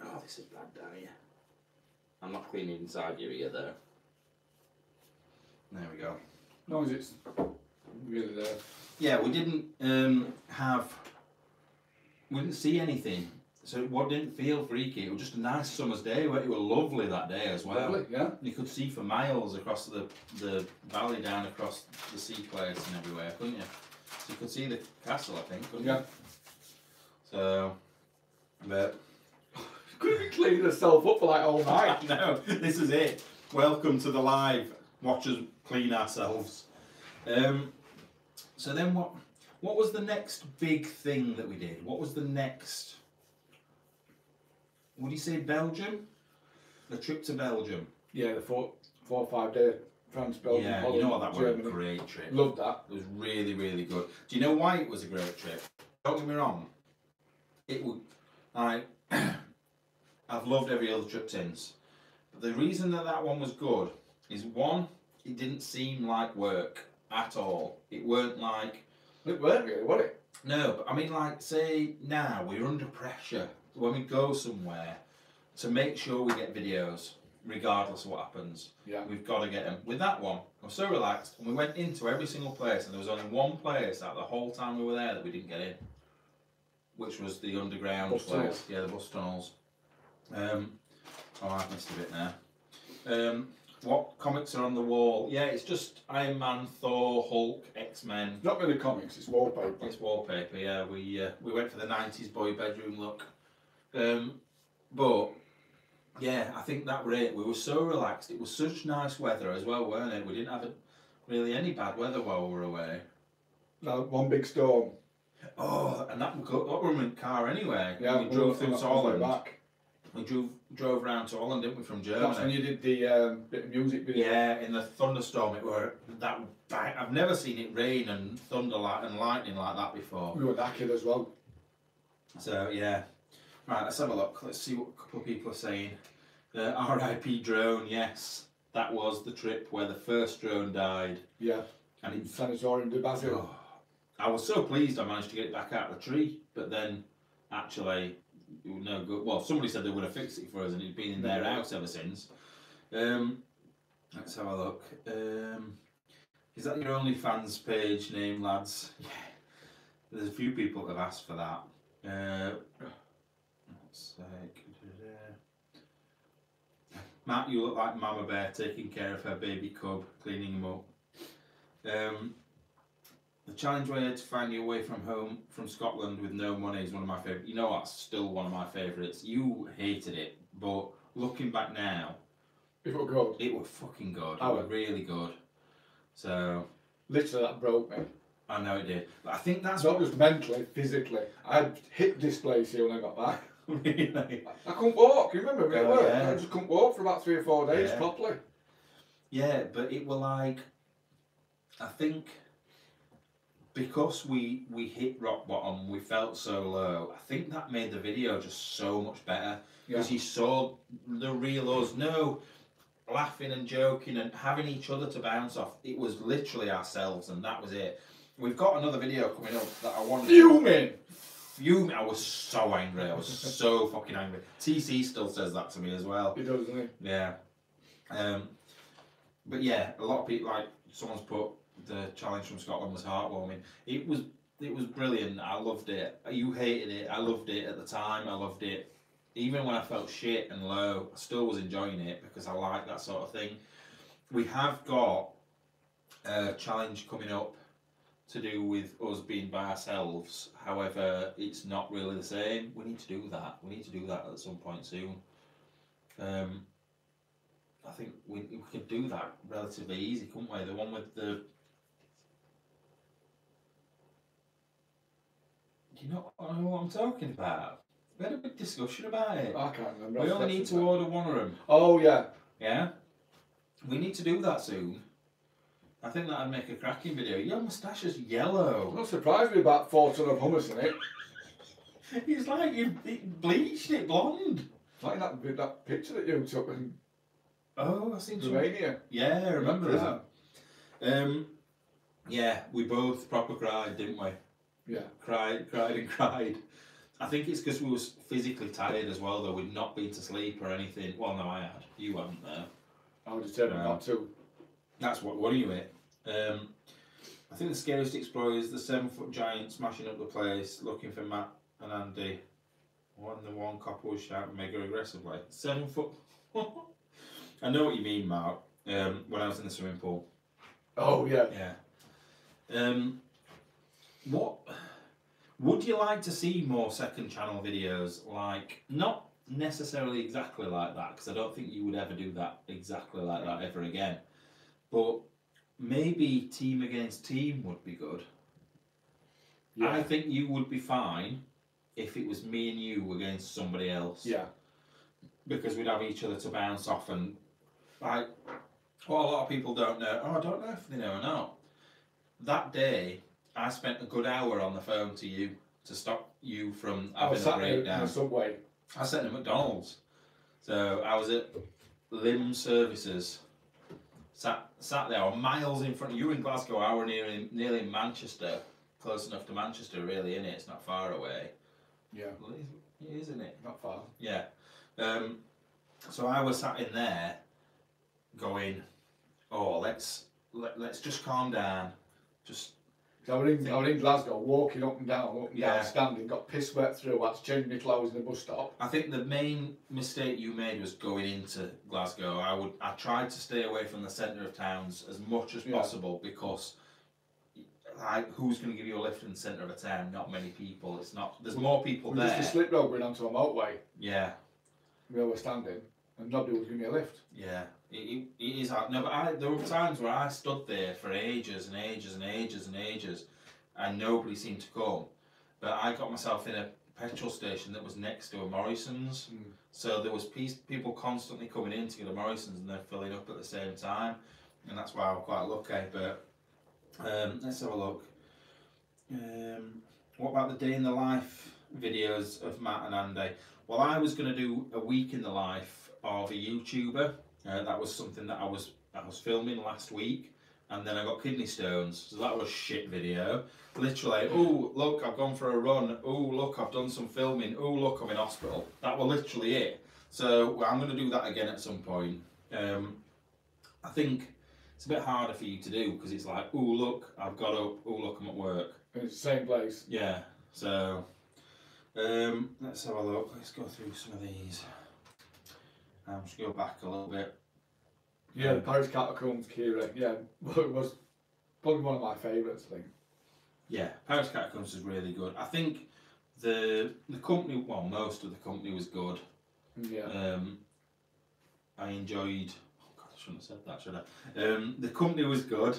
Oh, this is bad down here. I'm not cleaning inside your ear though. There we go. No, it's really there. Yeah, we didn't um, have, we didn't see anything. So what didn't feel freaky. It was just a nice summer's day. It was lovely that day as well. Lovely, yeah. You could see for miles across the, the valley down across the sea place and everywhere, couldn't you? So you could see the castle, I think, couldn't yeah. you? So, but... Couldn't be cleaning herself up for like all night. No, this is it. Welcome to the live. Watch us clean ourselves. Um, so then what what was the next big thing that we did? What was the next... Would you say Belgium? The trip to Belgium. Yeah, the four, four or five day France, Belgium, yeah, Holland, you know what, that Germany. Was a great trip. Loved that. It was really, really good. Do you know why it was a great trip? Don't get me wrong. It would... I... I've loved every other trip since. But the reason that that one was good is one, it didn't seem like work at all. It weren't like... It weren't really, was it? No, but I mean like, say now we're under pressure when we go somewhere to make sure we get videos. regardless of what happens. Yeah. We've got to get him. With that one, I was so relaxed, and we went into every single place, and there was only one place out the whole time we were there that we didn't get in, which was the underground bus place. Tunnels. Yeah, the bus tunnels. Um, oh, I've missed a bit now. Um, what comics are on the wall? Yeah, it's just Iron Man, Thor, Hulk, X-Men. Not really comics, it's wallpaper. It's wallpaper, yeah. We uh, we went for the nineties boy bedroom look. Um, but, yeah, I think that were it. We were so relaxed. It was such nice weather as well, weren't it? We didn't have a, really any bad weather while we were away. No, one big storm. Oh, and that, that were in the car anyway. Yeah, we drove through Holland. Back. We drove drove around to Holland, didn't we, from Germany? That's when you did the um, bit of music video. Yeah, in the thunderstorm, it were that. Bang. I've never seen it rain and thunder like and lightning like that before. We were knackered as well. So yeah, right. Let's have a look. Let's see what a couple of people are saying. The R I P drone. Yes, that was the trip where the first drone died. Yeah. And in Sanatorium de Basel. I was so pleased I managed to get it back out of the tree, but then actually, no good. Well, somebody said they would have fixed it for us, and it's been in their house ever since. Um, let's have a look. Um, is that your OnlyFans page name, lads? Yeah, there's a few people that have asked for that. Uh, let's see. Matt, you look like Mama Bear taking care of her baby cub, cleaning him up. Um, The challenge where you had to find your way from home, from Scotland, with no money is one of my favourites. You know, that's still one of my favourites. You hated it, but looking back now... It was good. It was fucking good. It was really good. So... Literally, that broke me. I know it did. But I think that's... Not just mentally, physically. I had hip dysplasia when I got back. Really? I couldn't walk, you remember me at work? Yeah. I just couldn't walk for about three or four days, yeah. Properly. Yeah, but it were like... I think... Because we, we hit rock bottom, we felt so low. I think that made the video just so much better. Because yeah. You saw the real us, no, laughing and joking and having each other to bounce off. It was literally ourselves, and that was it. We've got another video coming up that I wanted to... Fuming! Fuming! I was so angry. I was so fucking angry. T C still says that to me as well. He does, doesn't he? Yeah. Um, but yeah, a lot of people, like, someone's put... The challenge from Scotland was heartwarming. It was it was brilliant. I loved it. You hated it. I loved it at the time. I loved it. Even when I felt shit and low, I still was enjoying it because I like that sort of thing. We have got a challenge coming up to do with us being by ourselves. However, it's not really the same. We need to do that. We need to do that at some point soon. Um, I think we, we could do that relatively easy, couldn't we? The one with the... You know, I know what I'm talking about. We had a big discussion about it. I can't remember. We only need to order one of them. Oh, yeah. Yeah? We need to do that soon. I think that'd make a cracking video. Your moustache is yellow. I'm not surprised with about four ton of hummus in it. It's like you bleached it blonde. It's like that, that picture that you took in... Oh, I seen Romania. Yeah, I remember that. Um, yeah, we both proper cried, didn't we? Yeah. Cried, cried and cried. I think it's because we were physically tired as well, though. We'd not been to sleep or anything. Well, no, I had. You hadn't, though. I was determined not to. That's what worried you it. Um, I think the scariest explorer is the seven-foot giant smashing up the place, looking for Matt and Andy. When the one couple was shouting mega aggressively. Seven-foot... I know what you mean, Mark, um, when I was in the swimming pool. Oh, yeah. Yeah. Um... What would you like to see more second channel videos like? Not necessarily exactly like that, because I don't think you would ever do that exactly like that ever again. But maybe team against team would be good. Yeah. I think you would be fine if it was me and you against somebody else. Yeah. Because we'd have each other to bounce off, and like what a lot of people don't know. Oh, I don't know if they know or not. That day. I spent a good hour on the phone to you to stop you from having a breakdown. I was sat in the subway. I sat in McDonald's. So I was at Lim Services, sat sat there, miles in front of you in Glasgow, I were nearly, nearly in Manchester, close enough to Manchester, really, innit? It's not far away. Yeah. Well, it is, isn't it? Not far. Yeah. Um, So I was sat in there going, oh, let's let, let's just calm down. Just I was, in, I was in Glasgow, walking up and down, up and yeah. down, standing, got piss wet through, I had to change my clothes in the bus stop. I think the main mistake you made was going into Glasgow. I would, I tried to stay away from the centre of towns as much as yeah. possible, because I, who's going to give you a lift in the centre of a town? Not many people. It's not. There's we, more people we there. There's a slip road going onto a motorway. Yeah. We were standing, and nobody was giving me a lift. Yeah. It, it, it is hard. No, but I, there were times where I stood there for ages and ages and ages and ages, and nobody seemed to come. But I got myself in a petrol station that was next to a Morrison's, mm. so there was piece, people constantly coming in to get a Morrison's, and they're filling up at the same time, and that's why I'm quite lucky. But um, let's have a look. Um, what about the day in the life videos of Matt and Andy? Well, I was going to do a week in the life of a YouTuber. Uh, that was something that I was I was filming last week, and then I got kidney stones, so that was a shit video. Literally, oh look, I've gone for a run. Oh look, I've done some filming. Oh look, I'm in hospital. That was literally it. So well, I'm going to do that again at some point. Um, I think it's a bit harder for you to do because it's like, oh look, I've got up. Oh look, I'm at work. It's the same place. Yeah. So um, let's have a look. Let's go through some of these. Um, just go back a little bit. Yeah, the Paris Catacombs, Kira. Yeah, well, it was probably one of my favourites, I think. Yeah, Paris Catacombs is really good. I think the the company, well, most of the company was good. Yeah. Um, I enjoyed. Oh God, I shouldn't have said that, should I? Um, the company was good.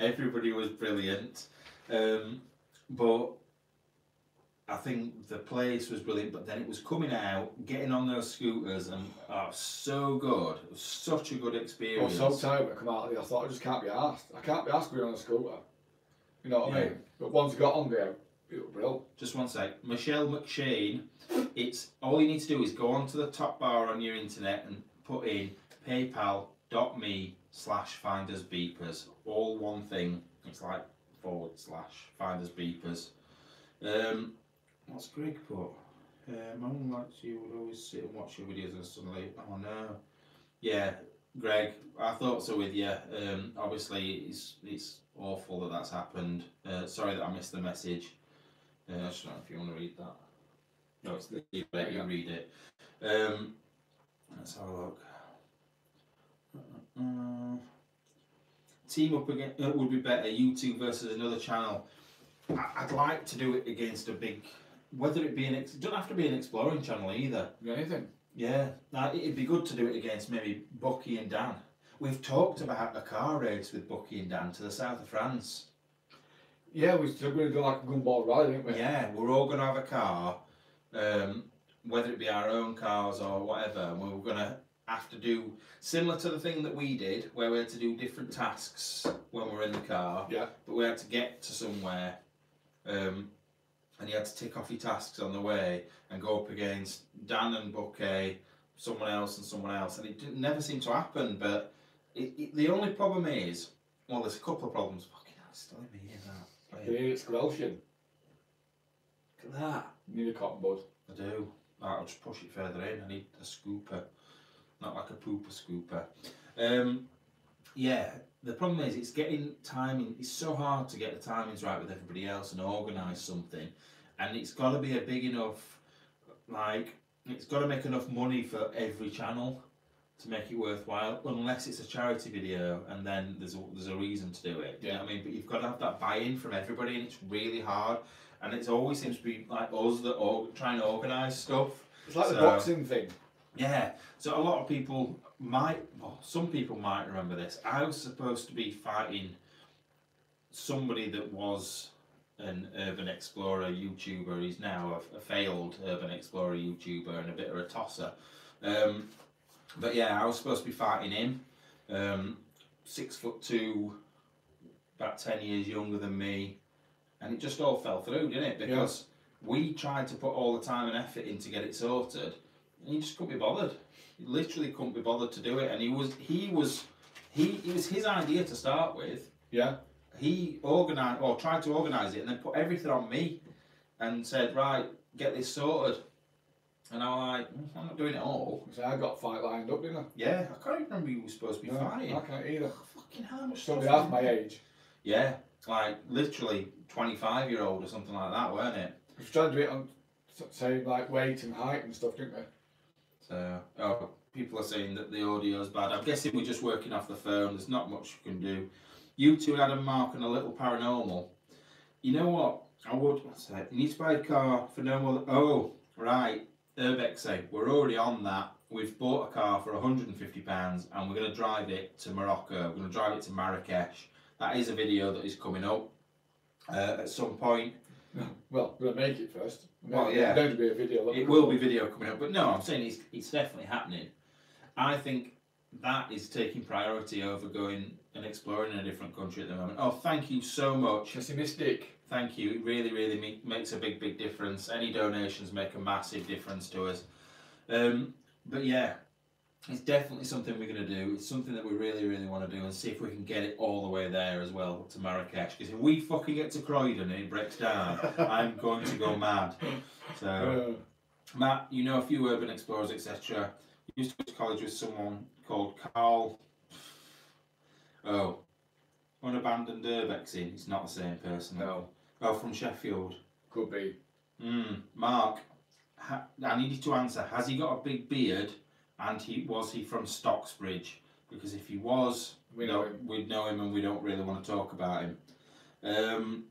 Everybody was brilliant. Um, but. I think the place was brilliant, but then it was coming out, getting on those scooters, and oh, so good. It was such a good experience. I was so tired when I come out of there, I thought I just can't be asked. I can't be asked to be on a scooter. You know what yeah. I mean? But once I got on there, it was brilliant. Just one sec. Michelle McShane, it's all you need to do is go onto the top bar on your internet and put in paypal.me slash finders beepers. All one thing. It's like forward slash finders beepers. Um What's Greg put? Uh, my mum likes you, would always sit and watch your videos, and suddenly, oh no. Yeah, Greg, I thought so with you. Um, obviously, it's it's awful that that's happened. Uh, sorry that I missed the message. Uh, I don't know if you want to read that. No, it's the you read it. Um, let's have a look. Uh, team up again uh, would be better. You two versus another channel. I'd like to do it against a big. Whether it be an, it doesn't have to be an exploring channel either. Anything. Yeah, now it'd be good to do it against maybe Bucky and Dan. We've talked about a car race with Bucky and Dan to the south of France. Yeah, we're still going to do like a gumball rally, aren't we? Yeah, we're all going to have a car, um, whether it be our own cars or whatever. We're going to have to do similar to the thing that we did, where we had to do different tasks when we were in the car. Yeah. But we had to get to somewhere. Um, and you had to tick off your tasks on the way and go up against Dan and Bucky, someone else and someone else, and it didn't, never seemed to happen. But it, it, the only problem is, well, there's a couple of problems. Fucking hell, it's still in me, is that? You need explosion. Look at that. You need a cotton bud. I do. Right, I'll just push it further in. I need a scooper, not like a pooper scooper. Um, yeah. The problem is, it's getting timing. It's so hard to get the timings right with everybody else and organise something, and it's got to be a big enough, like, it's got to make enough money for every channel to make it worthwhile. Unless it's a charity video, and then there's a, there's a reason to do it. Yeah, you know what I mean, but you've got to have that buy-in from everybody, and it's really hard. And it always seems to be like us that or, trying to organise stuff. It's like so, the boxing thing. Yeah, so a lot of people might, well, some people might remember this. I was supposed to be fighting somebody that was an urban explorer YouTuber. He's now a, a failed urban explorer YouTuber and a bit of a tosser. Um, but yeah, I was supposed to be fighting him. Um, six foot two, about ten years younger than me, and it just all fell through, didn't it? Because yeah. we tried to put all the time and effort in to get it sorted. And he just couldn't be bothered. He literally couldn't be bothered to do it. And he was, he was, he, it was his idea to start with. Yeah. He organised, or tried to organise it, and then put everything on me and said, right, get this sorted. And I'm like, I'm not doing it all. So I got fight lined up, didn't I? Yeah, I can't even remember you were supposed to be no, fighting. I can't either. Oh, fucking how much stuff. Somebody half my age. Yeah, like literally twenty-five year old or something like that, weren't it? We tried to do it on, say, like weight and height and stuff, didn't we? So, oh, people are saying that the audio's bad. I'm guessing we're just working off the phone. There's not much you can do. You two had a mark and a little paranormal. You know what? I would say, you need to buy a car for no more. Oh, right. Urbexing, we're already on that. We've bought a car for a hundred and fifty pounds and we're going to drive it to Morocco. We're going to drive it to Marrakech. That is a video that is coming up uh, at some point. Well, we're going to make it first. Well, well yeah. It's going to be a video. It will be video coming up. But no, I'm saying it's, it's definitely happening. I think that is taking priority over going and exploring in a different country at the moment. Oh, thank you so much. Pessimistic. Thank you. It really, really make, makes a big, big difference. Any donations make a massive difference to us. Um, but yeah, it's definitely something we're going to do. It's something that we really, really want to do and see if we can get it all the way there as well to Marrakech. Because if we fucking get to Croydon and it breaks down, I'm going to go mad. So, Matt, you know a few urban explorers, et cetera. Used to go to college with someone called Carl. Oh, unabandoned Urbexing. It's not the same person. No. Oh, from Sheffield. Could be. Mm. Mark, ha I need you to answer. Has he got a big beard? And he was he from Stocksbridge? Because if he was, we know him. We'd know him, and we don't really want to talk about him. Um,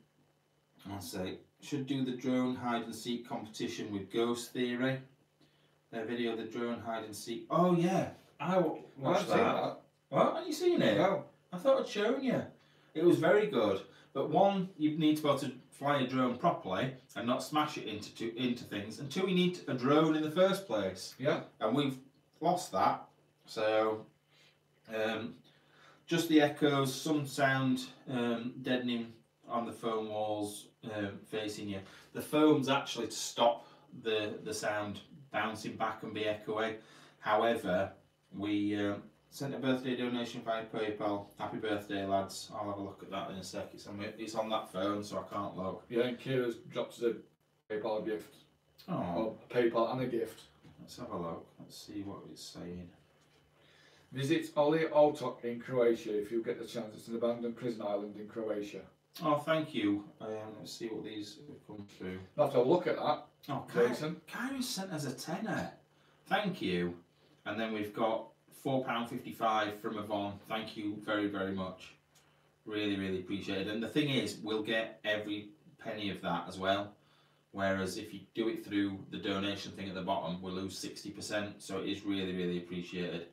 I'll say should do the drone hide and seek competition with Ghost Theory. Their video, the drone hide and seek. Oh yeah, I watched well, that. that. What? Have you seen it? No. I thought I'd shown you. It was very good. But one, you need to be able to fly a drone properly and not smash it into two, into things. And two, you need a drone in the first place. Yeah. And we've lost that. So, um, just the echoes, some sound um, deadening on the foam walls um, facing you. The foam's actually to stop the, the sound bouncing back and be echoey. However, we... Um, Sent a birthday donation via PayPal. Happy birthday, lads. I'll have a look at that in a sec. It's on, it's on that phone, so I can't look. Yeah, and Kira's dropped us a PayPal gift. Oh. A PayPal and a gift. Let's have a look. Let's see what it's saying. Visit Oli Otok in Croatia if you get the chance. It's an abandoned prison island in Croatia. Oh, thank you. Um, let's see what these have come through. I'll have to look at that. Oh, Kira sent us a tenner. Thank you. And then we've got four pounds fifty-five from Yvonne. Thank you very, very much. Really, really appreciate it. And the thing is, we'll get every penny of that as well. Whereas if you do it through the donation thing at the bottom, we'll lose sixty percent. So it is really, really appreciated.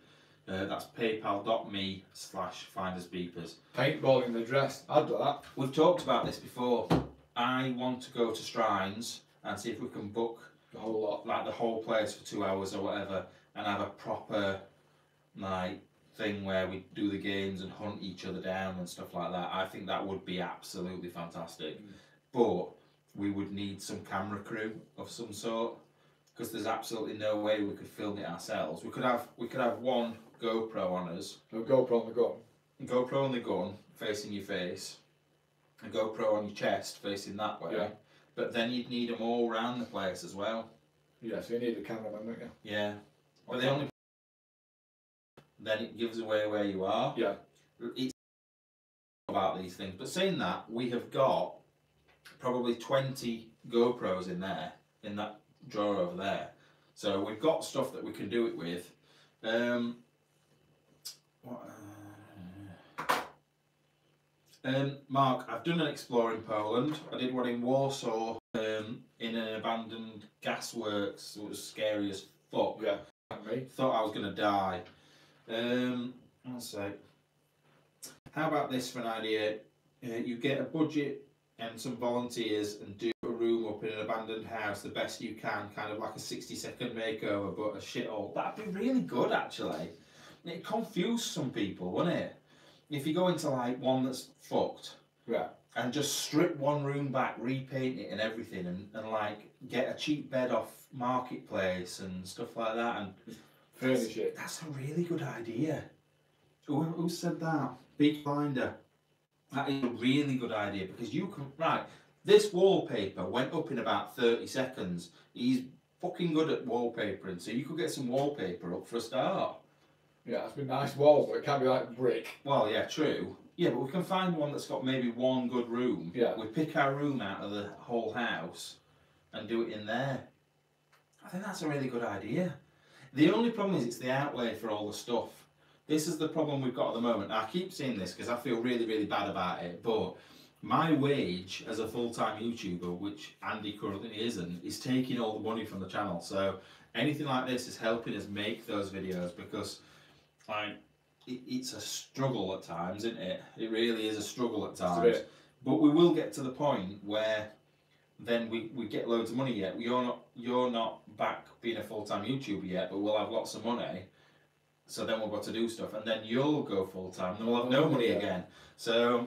Uh, that's paypal.me slash findersbeepers. Paintballing the dress. I'd do that. We've talked about this before. I want to go to Strines and see if we can book the whole lot, like the whole place for two hours or whatever, and have a proper... like thing where we do the games and hunt each other down and stuff like that. I think that would be absolutely fantastic. Mm. But we would need some camera crew of some sort, because there's absolutely no way we could film it ourselves. We could have we could have one GoPro on us. A GoPro on the gun. A GoPro on the gun facing your face. A GoPro on your chest facing that way. Yeah. But then you'd need them all around the place as well. Yeah, so you need a cameraman, don't you? Yeah. But the only then it gives away where you are. Yeah. It's about these things. But saying that, we have got probably twenty GoPros in there, in that drawer over there. So we've got stuff that we can do it with. Um, what, uh, um, Mark, I've done an explore in Poland. I did one in Warsaw um, in an abandoned gasworks. It was scary as fuck. Yeah. Thought I was going to die. Um, I'll say, how about this for an idea? Uh, you get a budget and some volunteers and do a room up in an abandoned house the best you can, kind of like a sixty second makeover, but a shithole. That'd be really good, actually. It confused some people, wouldn't it? If you go into like one that's fucked, yeah, and just strip one room back, repaint it and everything, and, and like get a cheap bed off marketplace and stuff like that, and. That's, that's a really good idea. Who, who said that? Big Blinder. That is a really good idea because you can... Right, this wallpaper went up in about thirty seconds. He's fucking good at wallpapering, so you could get some wallpaper up for a start. Yeah, that's been nice walls, but it can't be like brick. Well, yeah, true. Yeah, but we can find one that's got maybe one good room. Yeah. We pick our room out of the whole house and do it in there. I think that's a really good idea. The only problem is it's the outlay for all the stuff. This is the problem we've got at the moment. I keep saying this because I feel really, really bad about it, but my wage as a full-time YouTuber, which Andy currently isn't, is taking all the money from the channel. So anything like this is helping us make those videos because like, it, it's a struggle at times, isn't it? It really is a struggle at times. But we will get to the point where then we, we get loads of money yet. You're not, you're not back being a full-time YouTuber yet, but we'll have lots of money. So then we'll go to do stuff, and then you'll go full-time, and we'll have no money again. So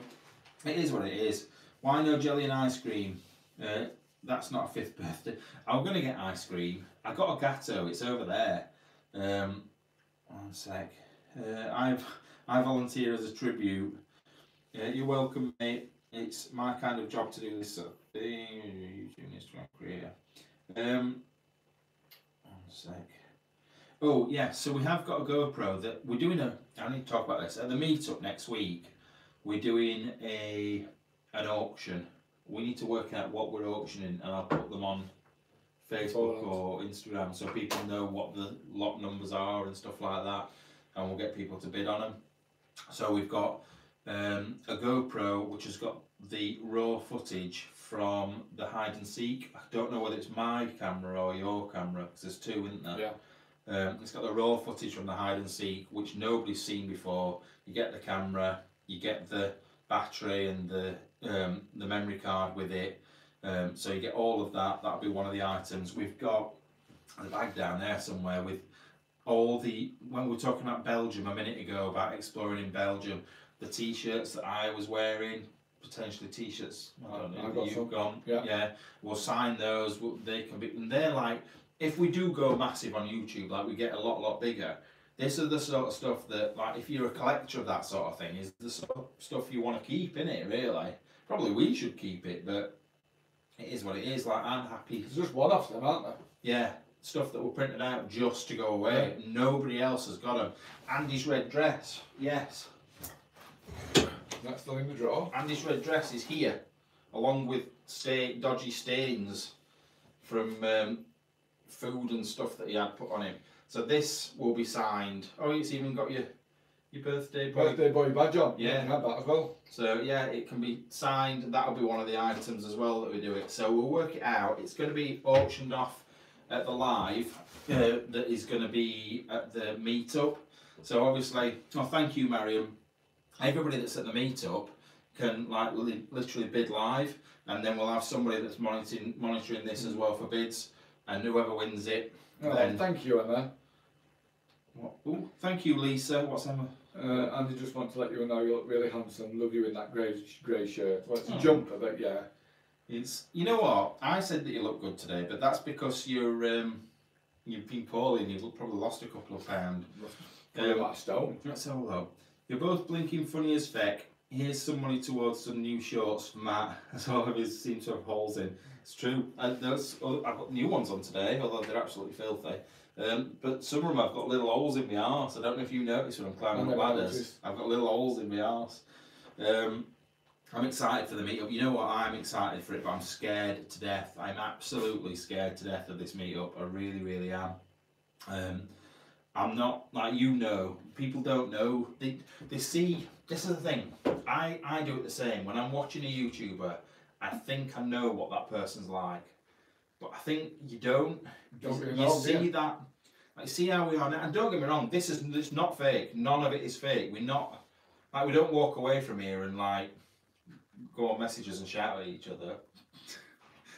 it is what it is. Why no jelly and ice cream? Uh, that's not a fifth birthday. I'm going to get ice cream. I got a gatto. It's over there. Um, one sec. Uh, I've, I volunteer as a tribute. Uh, you're welcome, mate. It's my kind of job to do this sort of thing. YouTube, Instagram, creator. Um, one sec. Oh, yeah. So we have got a GoPro that we're doing a... I need to talk about this. At the meetup next week, we're doing a an auction. We need to work out what we're auctioning, and I'll put them on Facebook or Instagram so people know what the lot numbers are and stuff like that, and we'll get people to bid on them. So we've got um, a GoPro which has got the raw footage from the hide and seek. I don't know whether it's my camera or your camera because there's two, isn't there? Yeah. Um, it's got the raw footage from the hide and seek, which nobody's seen before. You get the camera, you get the battery and the um, the memory card with it, um, so you get all of that. That'll be one of the items. We've got a bag down there somewhere with all the, when we were talking about Belgium a minute ago, about exploring in Belgium, the t-shirts that I was wearing, potentially t-shirts, I don't know, I got you've some. gone, yeah. yeah, we'll sign those, they can be, and they're like, if we do go massive on YouTube, like we get a lot, lot bigger, this is the sort of stuff that, like, if you're a collector of that sort of thing, is the sort of stuff you want to keep, innit, really? Probably we should keep it, but it is what it is. Like, I'm happy. There's just one off them, aren't there? Yeah, stuff that were printed out just to go away. Yeah. Nobody else has got them. Andy's red dress, yes. That's still in the drawer. Andy's red dress is here, along with stain, dodgy stains from... Um, food and stuff that he had put on him. So this will be signed. Oh, it's even got your your birthday boy. Birthday boy badge on. Yeah, had that as well. So yeah, it can be signed. That'll be one of the items as well that we do it. So we'll work it out. It's going to be auctioned off at the live uh, that is going to be at the meetup. So obviously, oh, thank you, Mariam. Everybody that's at the meetup can like li literally bid live, and then we'll have somebody that's monitoring monitoring this as well for bids. And whoever wins it. Oh, then... Thank you, Emma. What? Ooh, thank you, Lisa. What's Emma? Uh, Andy just want to let you know you look really handsome. Love you in that grey grey shirt. Well, it's oh. a jumper, but yeah. It's. You know what? I said that you look good today, but that's because you're um, you've been poorly and you've probably lost a couple of pounds. Probably um, about a stone. Let's have a look. You're both blinking funny as feck. Here's some money towards some new shorts for Matt. That's all of his seems to have holes in. It's true. I, those, I've got new ones on today, although they're absolutely filthy. Um, but some of them I've got little holes in my arse. I don't know if you notice when I'm climbing up ladders. I've got little holes in my arse. Um, I'm excited for the meetup. You know what? I'm excited for it, but I'm scared to death. I'm absolutely scared to death of this meetup. I really, really am. Um, I'm not, like, you know, people don't know. They, they see, this is the thing. I, I do it the same. When I'm watching a YouTuber, I think I know what that person's like. But I think you don't. Don't you involved, see yeah. that. Like, see how we are now. And don't get me wrong, this is it's not fake. None of it is fake. We're not, like, we don't walk away from here and, like, go on messages and shout at each other.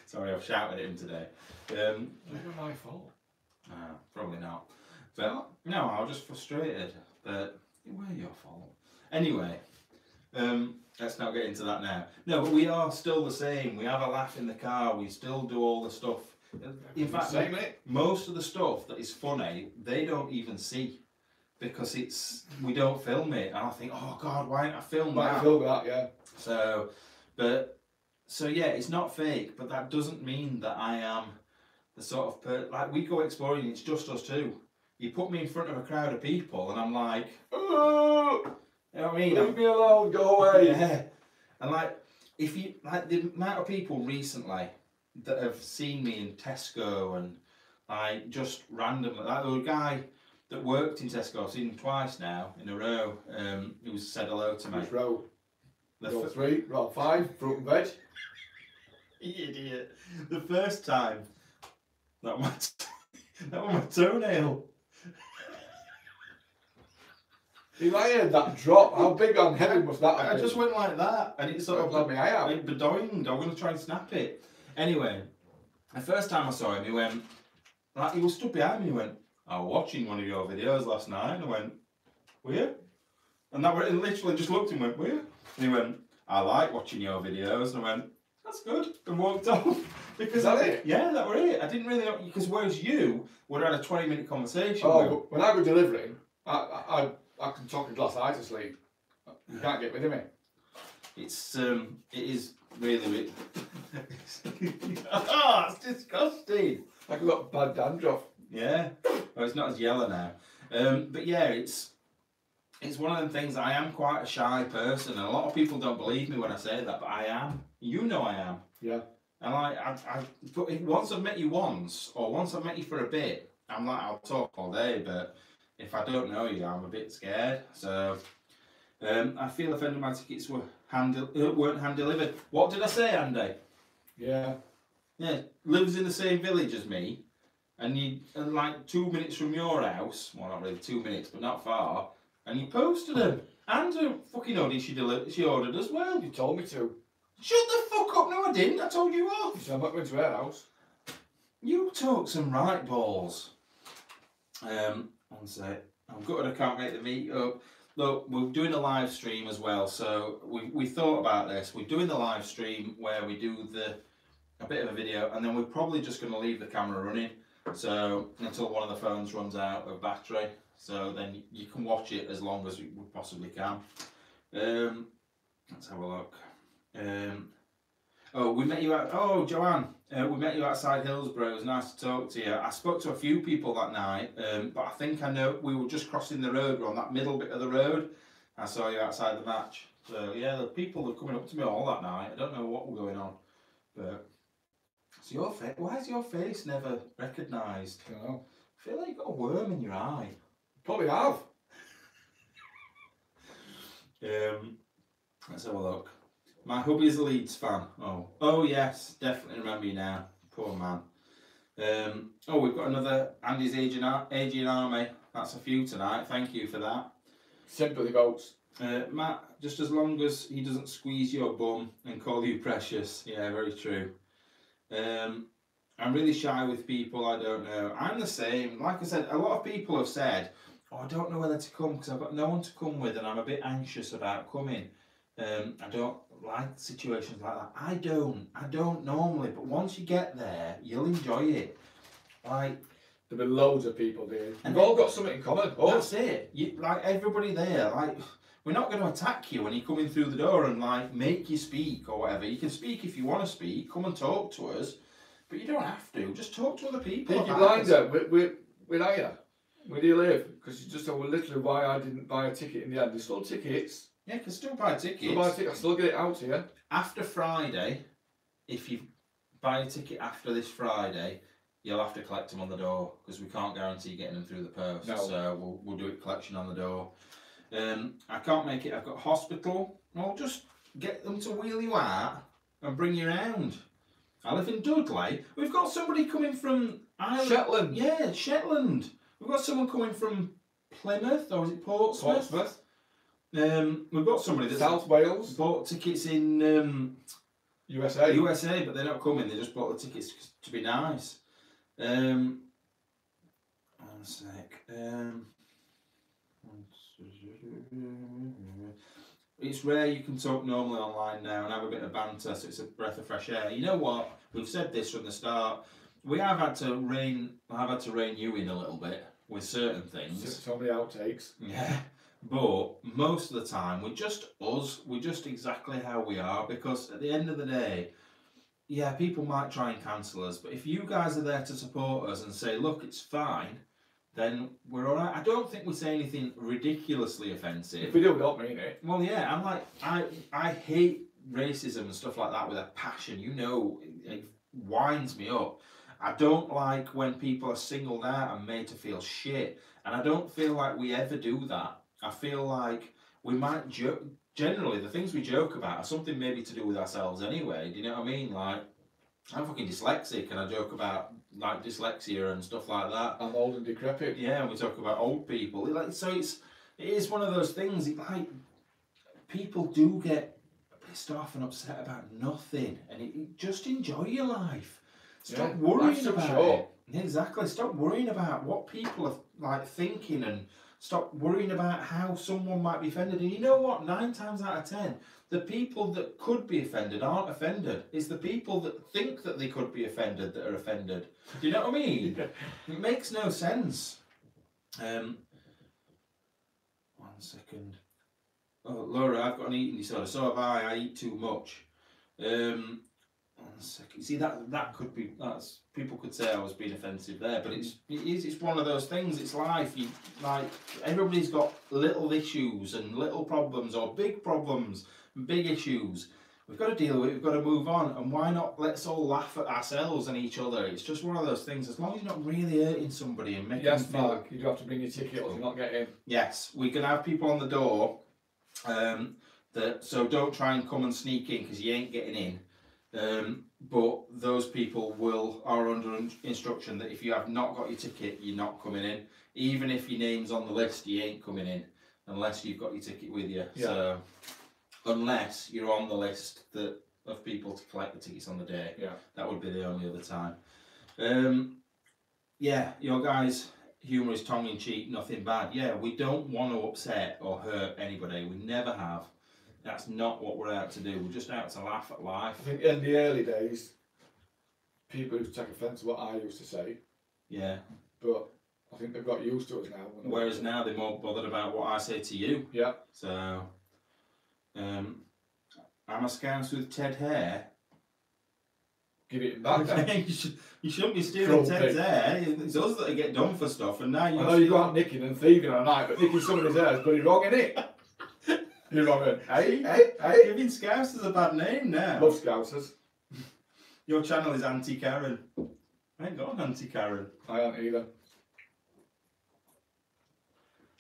Sorry, I've shouted at him today. Um, it was my fault. Uh, probably not. But, no, I was just frustrated. But it were your fault. Anyway. Um, let's not get into that now. No, but we are still the same. We have a laugh in the car. We still do all the stuff. In fact, most of the stuff that is funny, they don't even see because it's we don't film it. And I think, oh God, why didn't I film that? I film that, yeah. So, but so yeah, it's not fake. But that doesn't mean that I am the sort of per like we go exploring, it's just us two. You put me in front of a crowd of people and I'm like, oh, you know what I mean? Leave I'm, me alone, go away. Yeah. And like, if you like the amount of people recently that have seen me in Tesco and like just randomly, like the guy that worked in Tesco, I've seen him twice now in a row. Um, he was said hello to me. Which row? The row three, row five, front and veg. You idiot! The first time that was that was my toenail. If I heard that drop, how big on heaven was that? I, I just went like that, and it sort of got me out. It bedoined. I'm gonna try and snap it. Anyway, the first time I saw him, he went like he was stood behind me. He went, I was watching one of your videos last night, and I went, were you? And that were it, literally just looked and went, were you? And he went, I like watching your videos, and I went, that's good, and walked off. Because that I, it? Yeah, that were it. I didn't really know, because whereas you would have had a twenty minute conversation. Oh, with, when I go delivering, I, I, I, I can talk a glass eye to sleep. You can't get rid of me. It's, um, it is really, really. Oh, it's disgusting. Like I've got bad dandruff. Yeah, well, it's not as yellow now, um, but yeah, it's it's one of them things. I am quite a shy person, and a lot of people don't believe me when I say that, but I am. You know, I am. Yeah. And like, I, I, but if, once I've met you once, or once I've met you for a bit, I'm like, I'll talk all day. But if I don't know you, I'm a bit scared. So um, I feel offended. My tickets were hand uh, weren't hand delivered. What did I say, Andy? Yeah. Yeah. Lives in the same village as me. And you, and like two minutes from your house, well, not really two minutes, but not far, and you posted them. And her fucking hoodie she delivered, she ordered as well. You told me to. Shut the fuck up! No, I didn't. I told you off. So I'm not going to her house. You talk some right balls. Um, one sec. I'm gutted I can't make the meet up. Look, we're doing a live stream as well, so we we thought about this. We're doing the live stream where we do the a bit of a video, and then we're probably just going to leave the camera running. So until one of the phones runs out of battery, so then you can watch it as long as we possibly can. Um, let's have a look. Um, oh, we met you at oh Joanne, uh, we met you outside Hillsborough. It was nice to talk to you. I spoke to a few people that night, um, but I think I know we were just crossing the road. We're on that middle bit of the road. I saw you outside the match. So yeah, the people were coming up to me all that night. I don't know what was going on, but. So your face, why is your face never recognised? I don't know. I feel like you've got a worm in your eye. Probably have. um, let's have a look. My hubby's a Leeds fan. Oh, oh yes, definitely remember you now. Poor man. Um, oh, we've got another Andy's Asian Army. That's a few tonight. Thank you for that. Simple goals. Uh, Matt, just as long as he doesn't squeeze your bum and call you precious. Yeah, very true. Um, I'm really shy with people, I don't know. I'm the same. Like I said, a lot of people have said, oh, I don't know whether to come because I've got no one to come with and I'm a bit anxious about coming. Um, I don't like situations like that. I don't. I don't normally. But once you get there, you'll enjoy it. Like, there'll be loads of people there. We've all got something in common. Oh. That's it. You, like, everybody there, like... We're not going to attack you when you come in through the door and like make you speak or whatever. You can speak if you want to speak. Come and talk to us, but you don't have to. Just talk to other people. If you like that, we're we're we're here. Where do you live? Because you just said, well, literally why I didn't buy a ticket in the end. There's still tickets. Yeah, can still buy tickets. Still buy a ticket. I still get it out here. After Friday, if you buy a ticket after this Friday, you'll have to collect them on the door because we can't guarantee getting them through the post. No. So we'll we'll do it collection on the door. Um, I can't make it, I've got hospital. Well, just get them to wheel you out and bring you round. I live in Dudley. We've got somebody coming from Ireland. Shetland. Yeah, Shetland. We've got someone coming from Plymouth, or is it Portsmouth? Portsmouth. Um, we've got somebody that's South Wales. Bought tickets in um, U S A. U S A, but they're not coming, they just bought the tickets to be nice. Um, one sec. Um, It's rare you can talk normally online now and have a bit of banter, so it's a breath of fresh air. You know what? We've said this from the start. We have had to rein, I've had to rein you in a little bit with certain things. So many outtakes. Yeah, but most of the time we're just us. We're just exactly how we are because at the end of the day, yeah, people might try and cancel us, but if you guys are there to support us and say, look, it's fine, then we're all right. I don't think we say anything ridiculously offensive. If we do, we don't mean it. Well, yeah, I'm like, I, I hate racism and stuff like that with a passion. You know, it, it winds me up. I don't like when people are singled out and made to feel shit. And I don't feel like we ever do that. I feel like we might joke. Generally, the things we joke about are something maybe to do with ourselves anyway. Do you know what I mean? Like, I'm fucking dyslexic and I joke about, like, dyslexia and stuff like that. I'm old and decrepit. Yeah, and we talk about old people. Like, so it's, it is one of those things, it, like, people do get pissed off and upset about nothing. And it, it, just enjoy your life. Stop yeah, worrying about sure. it. Exactly. Stop worrying about what people are, like, thinking and... Stop worrying about how someone might be offended. And you know what? Nine times out of ten, the people that could be offended aren't offended. It's the people that think that they could be offended that are offended. Do you know what I mean? It makes no sense. Um, one second. Oh, Laura, I've got an eating disorder. So have I. I eat too much. Um, one second. See, that that could be... That's, people could say I was being offensive there, but it's it is it's one of those things. It's life. You, like, everybody's got little issues and little problems, or big problems, big issues. We've got to deal with it. We've got to move on. And why not? Let's all laugh at ourselves and each other. It's just one of those things. As long as you're not really hurting somebody and making yes, them Mark, feel... you do have to bring your ticket or you're not get in. Yes, we can have people on the door. Um, that so don't try and come and sneak in because you ain't getting in. Um, but those people will are under instruction that if you have not got your ticket, you're not coming in. Even if your name's on the list, you ain't coming in unless you've got your ticket with you. Yeah. So unless you're on the list that of people to collect the tickets on the day, yeah, that would be the only other time. Um, yeah, your guys' humour is tongue in cheek, nothing bad. Yeah, we don't want to upset or hurt anybody. We never have. That's not what we're out to do. We're just out to laugh at life. I think in the early days, people used to take offence to what I used to say. Yeah. But I think they've got used to us now. Whereas they? now they're more bothered about what I say to you. Yeah. So, um, I'm a scouse with Ted hair. Give it back. Okay. you, should, you shouldn't be stealing Ted's hair. It's us that get done for stuff, and now you. I know you aren't nicking and thieving at night, but nicking some of his hair is pretty wrong, isn't it? You're wrong. Hey, hey, hey. Giving Scousers a bad name now. Love Scousers. Your channel is anti-Karen. I ain't got an anti-Karen. I haven't either.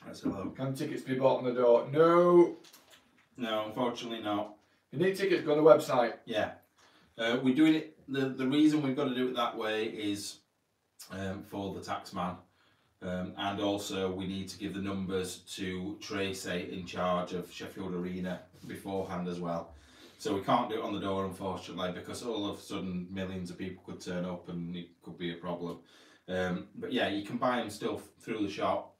Let's have a look. Can tickets be bought on the door? No. No, unfortunately not. You need tickets, go on the website. Yeah. Uh, we're doing it, the, the reason we've got to do it that way is um, for the tax man. Um, and also we need to give the numbers to Tracy in charge of Sheffield Arena beforehand as well. So we can't do it on the door, unfortunately, because all of a sudden millions of people could turn up and it could be a problem. Um, but yeah, you can buy them still through the shop.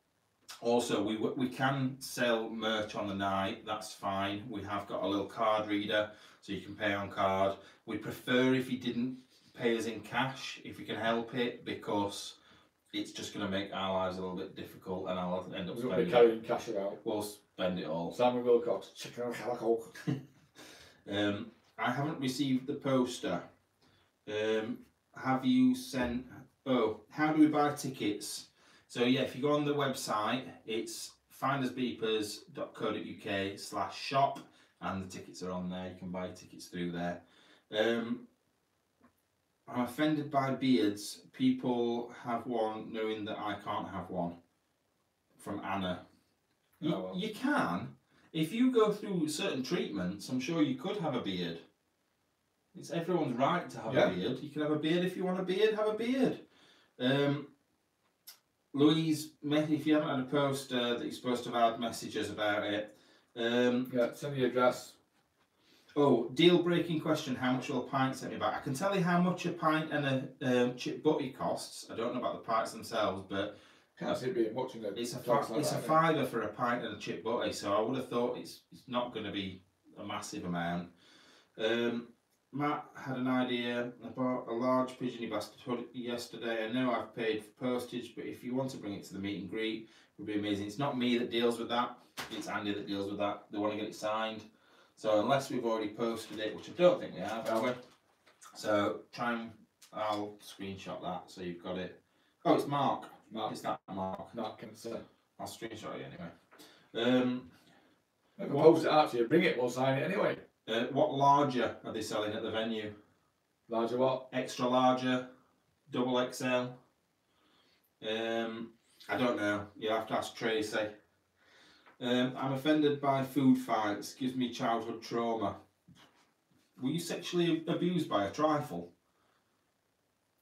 Also, we, we can sell merch on the night. That's fine. We have got a little card reader, so you can pay on card. We prefer if you didn't pay us in cash, if you can help it, because... it's just going to make our lives a little bit difficult, and I'll end up spending carrying it. cash out. We'll spend it all. Simon Wilcox, chicken and calico. um, I haven't received the poster. Um, have you sent... Oh, how do we buy tickets? So, yeah, if you go on the website, it's findersbeepers.co.uk slash shop, and the tickets are on there. You can buy tickets through there. Um... I'm offended by beards. People have one knowing that I can't have one. From Anna. You, oh, well. you can. If you go through certain treatments, I'm sure you could have a beard. It's everyone's right to have yeah. a beard. You can have a beard if you want a beard, have a beard. Um, Louise, if you haven't had a poster that you're supposed to have had messages about it. Um, yeah, send me your address. Oh, deal-breaking question, how much will a pint set me back? I can tell you how much a pint and a um, chip butty costs. I don't know about the pints themselves, but... Can't see it being watching it. It's a, like it's that, a fiver for a pint and a chip butty, so I would have thought it's, it's not going to be a massive amount. Um, Matt had an idea. I bought a large pigeony bastard hoodie yesterday. I know I've paid for postage, but if you want to bring it to the meet and greet, it would be amazing. It's not me that deals with that. It's Andy that deals with that. They want to get it signed. So unless we've already posted it, which I don't think we have, have we? So try and I'll screenshot that so you've got it. Oh, it's Mark. Mark. It's that Mark. Mark and Sir. I'll screenshot it anyway. Um, I can post it after you bring it. We'll sign it anyway. Uh, what larger are they selling at the venue? Larger what? Extra larger, double X L. Um, I don't know. You'll have to ask Tracy. Um, I'm offended by food fights. Gives me childhood trauma. Were you sexually abused by a trifle?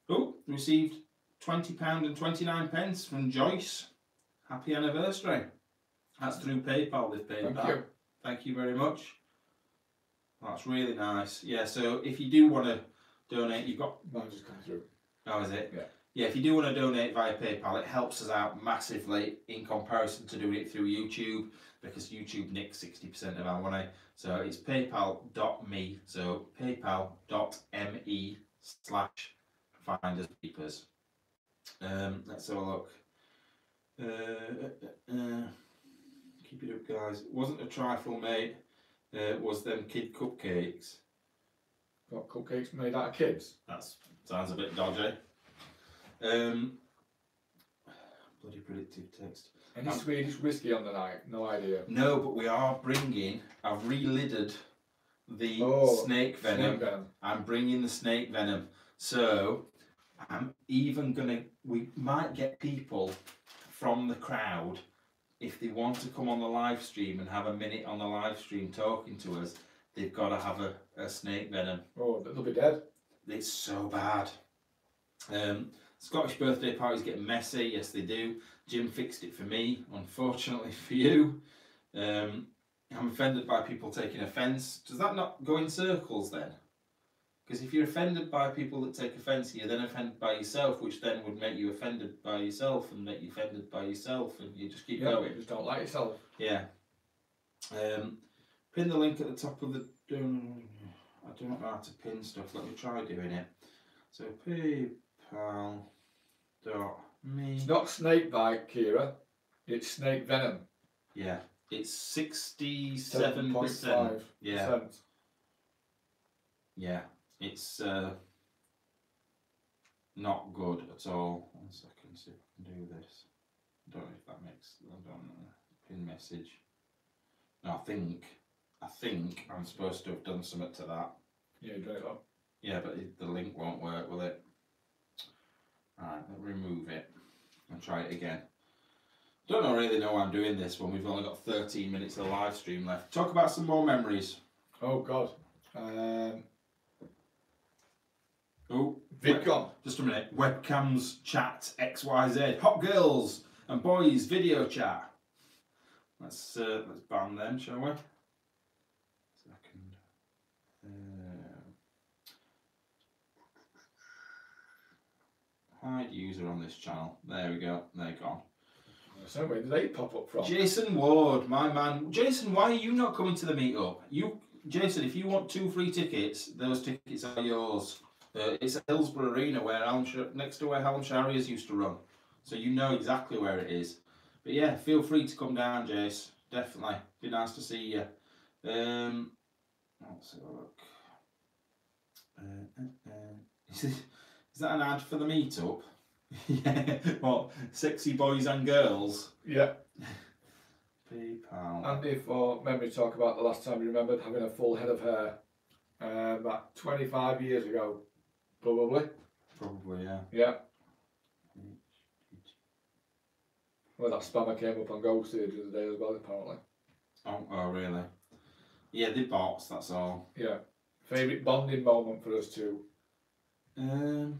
Oh, received twenty pounds and twenty-nine pence from Joyce. Happy anniversary. That's through PayPal, they've paid that. Thank you. Thank you very much. That's really nice. Yeah, so if you do want to donate, you've got... Mine just come through. Oh, is it? Yeah. Yeah, if you do want to donate via PayPal, it helps us out massively in comparison to doing it through YouTube, because YouTube nicks sixty percent of our money. So it's paypal dot me, so paypal dot me slash finders keepers. Um, let's have a look. Uh, uh, keep it up, guys. Wasn't a trifle, mate. Uh, was them kid cupcakes. Got cupcakes made out of kids? That sounds a bit dodgy. Um, bloody predictive text. Any um, Swedish whiskey on the night? No idea. No, but we are bringing. I've re-lidded the oh, snake venom. Snake venom. I'm bringing the snake venom. So I'm even gonna. We might get people from the crowd if they want to come on the live stream and have a minute on the live stream talking to us. They've got to have a, a snake venom. Oh, they'll be dead. It's so bad. Um. Scottish birthday parties get messy. Yes, they do. Jim fixed it for me, unfortunately for you. Um, I'm offended by people taking offence. Does that not go in circles then? Because if you're offended by people that take offence, you're then offended by yourself, which then would make you offended by yourself and make you offended by yourself, and you just keep yeah, going. You just don't like yourself. Yeah. Um, pin the link at the top of the... Um, I don't know how to pin stuff. Let me try doing it. So, pay... paypal dot me. It's not snake bite, Kira. It's snake venom. Yeah. It's sixty-seven percent. Yeah. Percent. Yeah. It's uh, not good at all. One second, see if I can do this. I don't know if that makes. I don't know. Pin message. No, I think. I think I'm supposed to have done something to that. Yeah, you got it up. Yeah, but the link won't work, will it? Alright, let's remove it and try it again. Don't really know why I'm doing this when we've only got thirteen minutes of live stream left. Talk about some more memories. Oh, God. Um, oh, VidCon. Just a minute. Webcams, chat, X Y Z. Hot girls and boys, video chat. Let's, uh, let's ban them, shall we? Second. Uh, Hide user on this channel. There we go. They're gone. So where did they pop up from? Jason Ward, my man. Jason, why are you not coming to the meetup? You, Jason, if you want two free tickets, those tickets are yours. Uh, it's at Hillsborough Arena, where Almshire, next to where Hallam Shariers used to run. So you know exactly where it is. But yeah, feel free to come down, Jace. Definitely. Be nice to see you. Um, let's have a look. Uh, uh, uh. Is that an ad for the meetup? Yeah. What? Sexy boys and girls? Yeah. PayPal. Andy, for memory talk about the last time you remembered having a full head of hair. Uh, about twenty-five years ago, probably. Probably, yeah. Yeah. Well, that spammer came up on GoPro the other day as well, apparently. Oh, oh, really? Yeah, they bots, that's all. Yeah. Favourite bonding moment for us two? Um...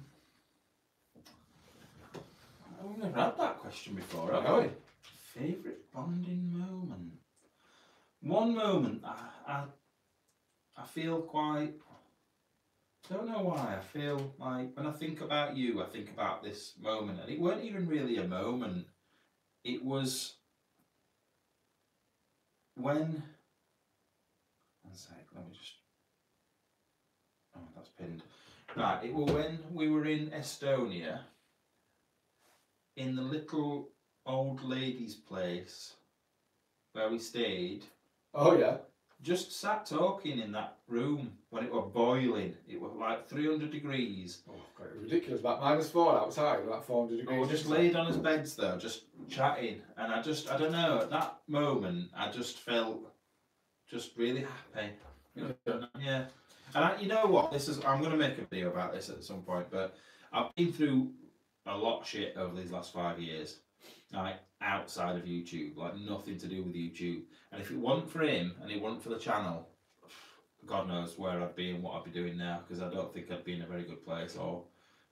I've never had that question before, have I? Favourite bonding moment? One moment, I, I, I feel quite, I don't know why, I feel like, when I think about you, I think about this moment, and it weren't even really a moment, it was when, one sec, let me just, oh, that's pinned. Right, it was when we were in Estonia, in the little old lady's place where we stayed. Oh yeah. just sat talking in that room when it was boiling. It was like three hundred degrees. Oh, God, it was ridiculous. About minus four outside, about four hundred degrees. We were just laid on his beds though, just chatting. And I just, I don't know, at that moment, I just felt just really happy. You know, yeah. And I, you know what? This is, I'm going to make a video about this at some point, but I've been through a lot of shit over these last five years. Like, outside of YouTube, like nothing to do with YouTube. And if it wasn't for him and it wasn't for the channel, God knows where I'd be and what I'd be doing now, because I don't think I'd be in a very good place, or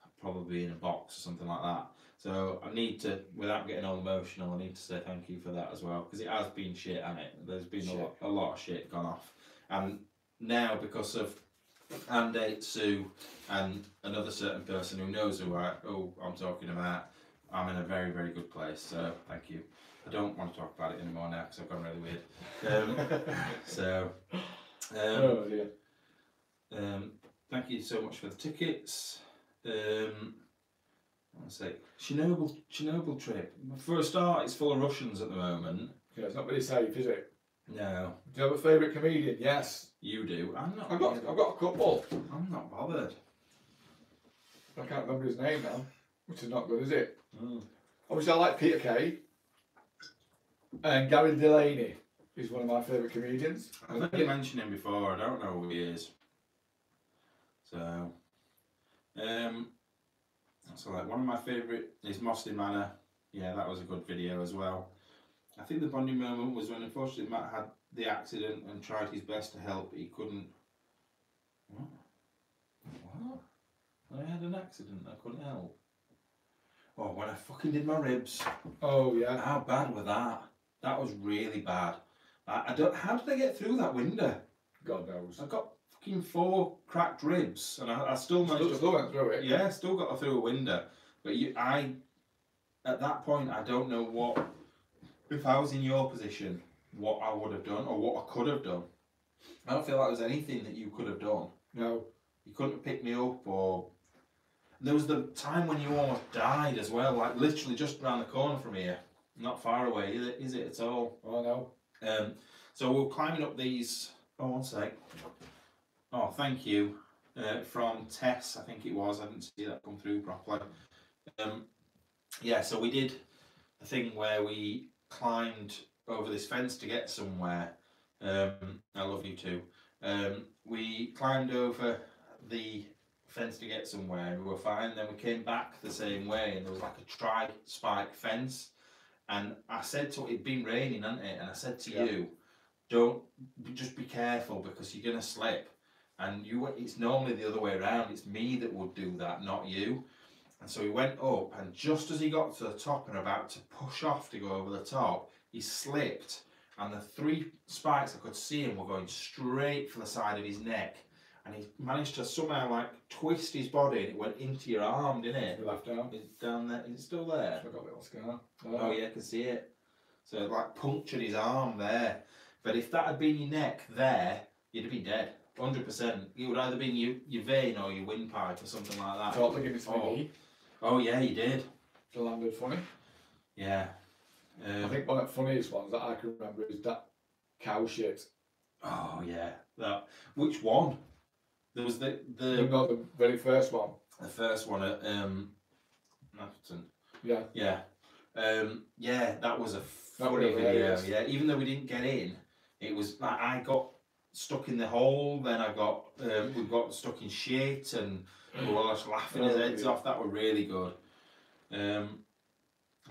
I'd probably be in a box or something like that. So I need to, without getting all emotional, I need to say thank you for that as well, because it has been shit, hasn't it? There's been a lot, a lot of shit gone off. And now, because of Andy, Sue, and another certain person who knows who, I, who I'm talking about, I'm in a very, very good place, so thank you. I don't want to talk about it anymore now because I've gone really weird. Um, so, um, oh, dear. Um, thank you so much for the tickets. Um, let's see. Chernobyl, Chernobyl trip. For a start, it's full of Russians at the moment. Yeah, it's not very safe, is it? No. Do you have a favourite comedian? Yes. You do. I'm not. I've got. I've got a couple. I'm not bothered. I can't remember his name now, which is not good, is it? Mm. Obviously, I like Peter Kay, and Gary Delaney is one of my favourite comedians. I think you mentioned him before. I don't know who he is. So, um, so like one of my favourite is Mossley Manor. Yeah, that was a good video as well. I think the bonding moment was when, unfortunately, Matt had the accident and tried his best to help. He couldn't. What? What? I had an accident. I couldn't help. Oh, when I fucking did my ribs. Oh, yeah. How bad was that? That was really bad. I, I don't. How did I get through that window? God knows. I got fucking four cracked ribs, and I, I still managed still, to... Still went through it. Yeah, still got through a window. But you, I... At that point, I don't know what... If I was in your position, what I would have done, or what I could have done. I don't feel like there was anything that you could have done. No. You couldn't have picked me up, or... There was the time when you almost died as well, like literally just around the corner from here. Not far away, is it, is it at all? Oh, no. Um, so we're climbing up these... Oh, one sec. Oh, thank you. Uh, from Tess, I think it was. I didn't see that come through properly. Um, yeah, so we did a thing where we climbed over this fence to get somewhere. Um, I love you too. Um, we climbed over the... fence to get somewhere, and we were fine. Then we came back the same way, and there was like a tri-spike fence, and I said to it'd been raining, hadn't it? And I said to yeah. you, don't, just be careful, because you're gonna slip. And you, it's normally the other way around. It's me that would do that, not you. And so he went up, and just as he got to the top and about to push off to go over the top, he slipped, and the three spikes I could see him were going straight for the side of his neck. And he managed to somehow like twist his body, and it went into your arm, didn't it? Your left arm. It's down there. Is it still there? I've got a little scar. Oh. Oh yeah, I can see it. So it like punctured his arm there. But if that had been your neck there, you'd have been dead, one hundred percent. It would either been your, your vein or your windpipe or something like that. Totally give it to me. Oh yeah, you did. It landed funny. Yeah. Um, I think one of the funniest ones that I can remember is that cow shit. Oh yeah. That. Which one? There was the the, got the very first one. The first one at um, Nafton. Yeah. Yeah. Um, yeah, that was a funny video. Yeah, even though we didn't get in, it was like I got stuck in the hole. Then I got um, we got stuck in shit, and we were just laughing his heads off. That were really good. Um,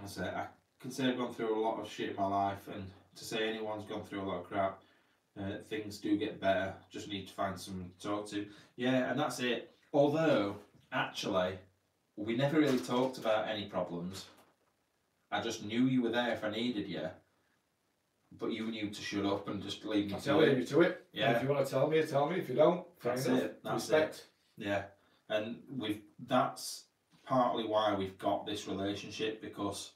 I say I can say I've gone through a lot of shit in my life, and to say anyone's gone through a lot of crap. Uh, things do get better, just need to find someone to talk to. Yeah, and that's it. Although, actually, we never really talked about any problems. I just knew you were there if I needed you. But you knew to shut up and just leave me I'll to tell it. Leave you to it. Yeah. And if you want to tell me, tell me. If you don't, that's enough. It. That's respect. It. Yeah. And we've that's partly why we've got this relationship, because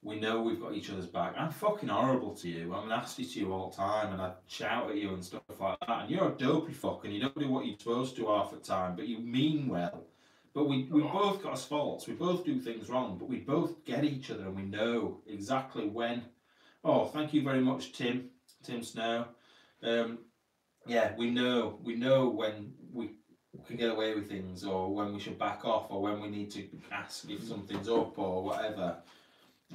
we know we've got each other's back. I'm fucking horrible to you. I'm nasty to you all the time, and I shout at you and stuff like that. And you're a dopey fuck, and you don't do what you're supposed to half the time, but you mean well. But we, we both got us faults. We both do things wrong, but we both get each other, and we know exactly when. Oh, thank you very much, Tim. Tim Snow. um, yeah, we know we know when we can get away with things, or when we should back off, or when we need to ask if something's up or whatever.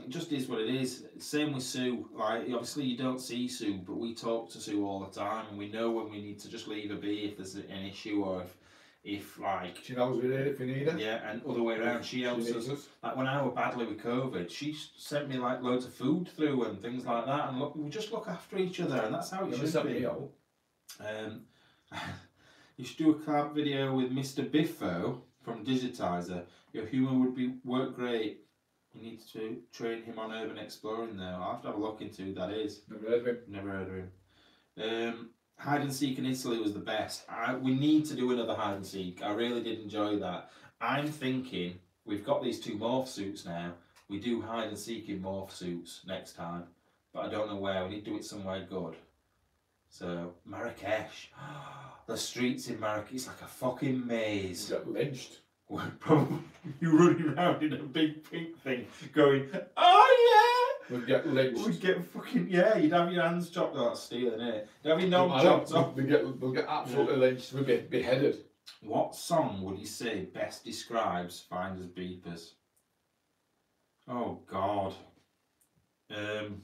It just is what it is. Same with Sue. Like, obviously you don't see Sue, but we talk to Sue all the time, and we know when we need to just leave her be if there's an issue, or if if like she helps with it if we need her. Yeah, and other way around, she helps she us. us. Like when I were badly with COVID, she sent me like loads of food through and things like that, and look, we just look after each other, and that's how it yeah, should be. Um, you should do a collab video with Mister Biffo from Digitizer. Your humour would be work great. You need to train him on urban exploring though. I'll have to have a look into who that is. Never heard of him. Never heard of him. Um, hide and seek in Italy was the best. I, we need to do another hide and seek. I really did enjoy that. I'm thinking we've got these two morph suits now. We do hide and seek in morph suits next time. But I don't know where. We need to do it somewhere good. So, Marrakech. The streets in Marrakech, it's like a fucking maze. You got lynched. Probably you running around in a big pink thing going, oh yeah! We'd get lynched. We'd get fucking, yeah, you'd have your hands chopped off, stealing it. You'd have your nose chopped off. We'd get, we'd get absolutely lynched, we'd get beheaded. What song would you say best describes Finders Beepers? Oh God. Um,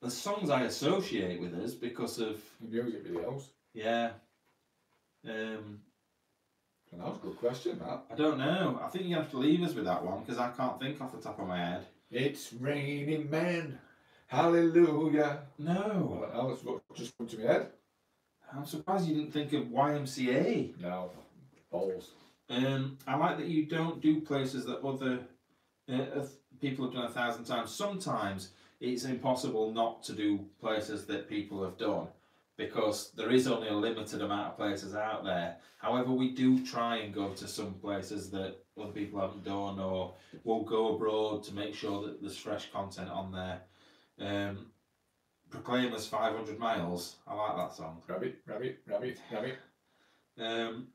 the songs I associate with us because of... music videos. Yeah. Um... That was a good question, that. I don't know. I think you have to leave us with that one because I can't think off the top of my head. It's raining men. Hallelujah. No. Well, that's what just come to my head. I'm surprised you didn't think of Y M C A. No. Balls. Um, I like that you don't do places that other uh, people have done a thousand times. Sometimes it's impossible not to do places that people have done, because there is only a limited amount of places out there. However, we do try and go to some places that other people haven't done, or we'll go abroad to make sure that there's fresh content on there. Um, Proclaimers five hundred miles. I like that song. Rabbit, rabbit, rabbit, rabbit. Um,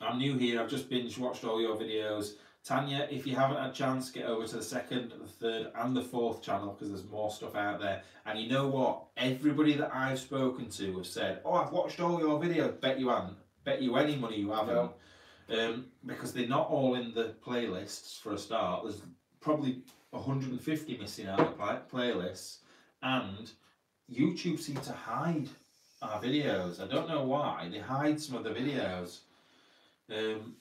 I'm new here. I've just binge watched all your videos. Tanya, if you haven't had a chance, get over to the second, the third and the fourth channel because there's more stuff out there. And you know what? Everybody that I've spoken to have said, oh, I've watched all your videos. Bet you haven't. Bet you any money you haven't. Yeah. Um, because they're not all in the playlists for a start. There's probably a hundred and fifty missing out of the play playlists. And YouTube seem to hide our videos. I don't know why. They hide some of the videos. Um...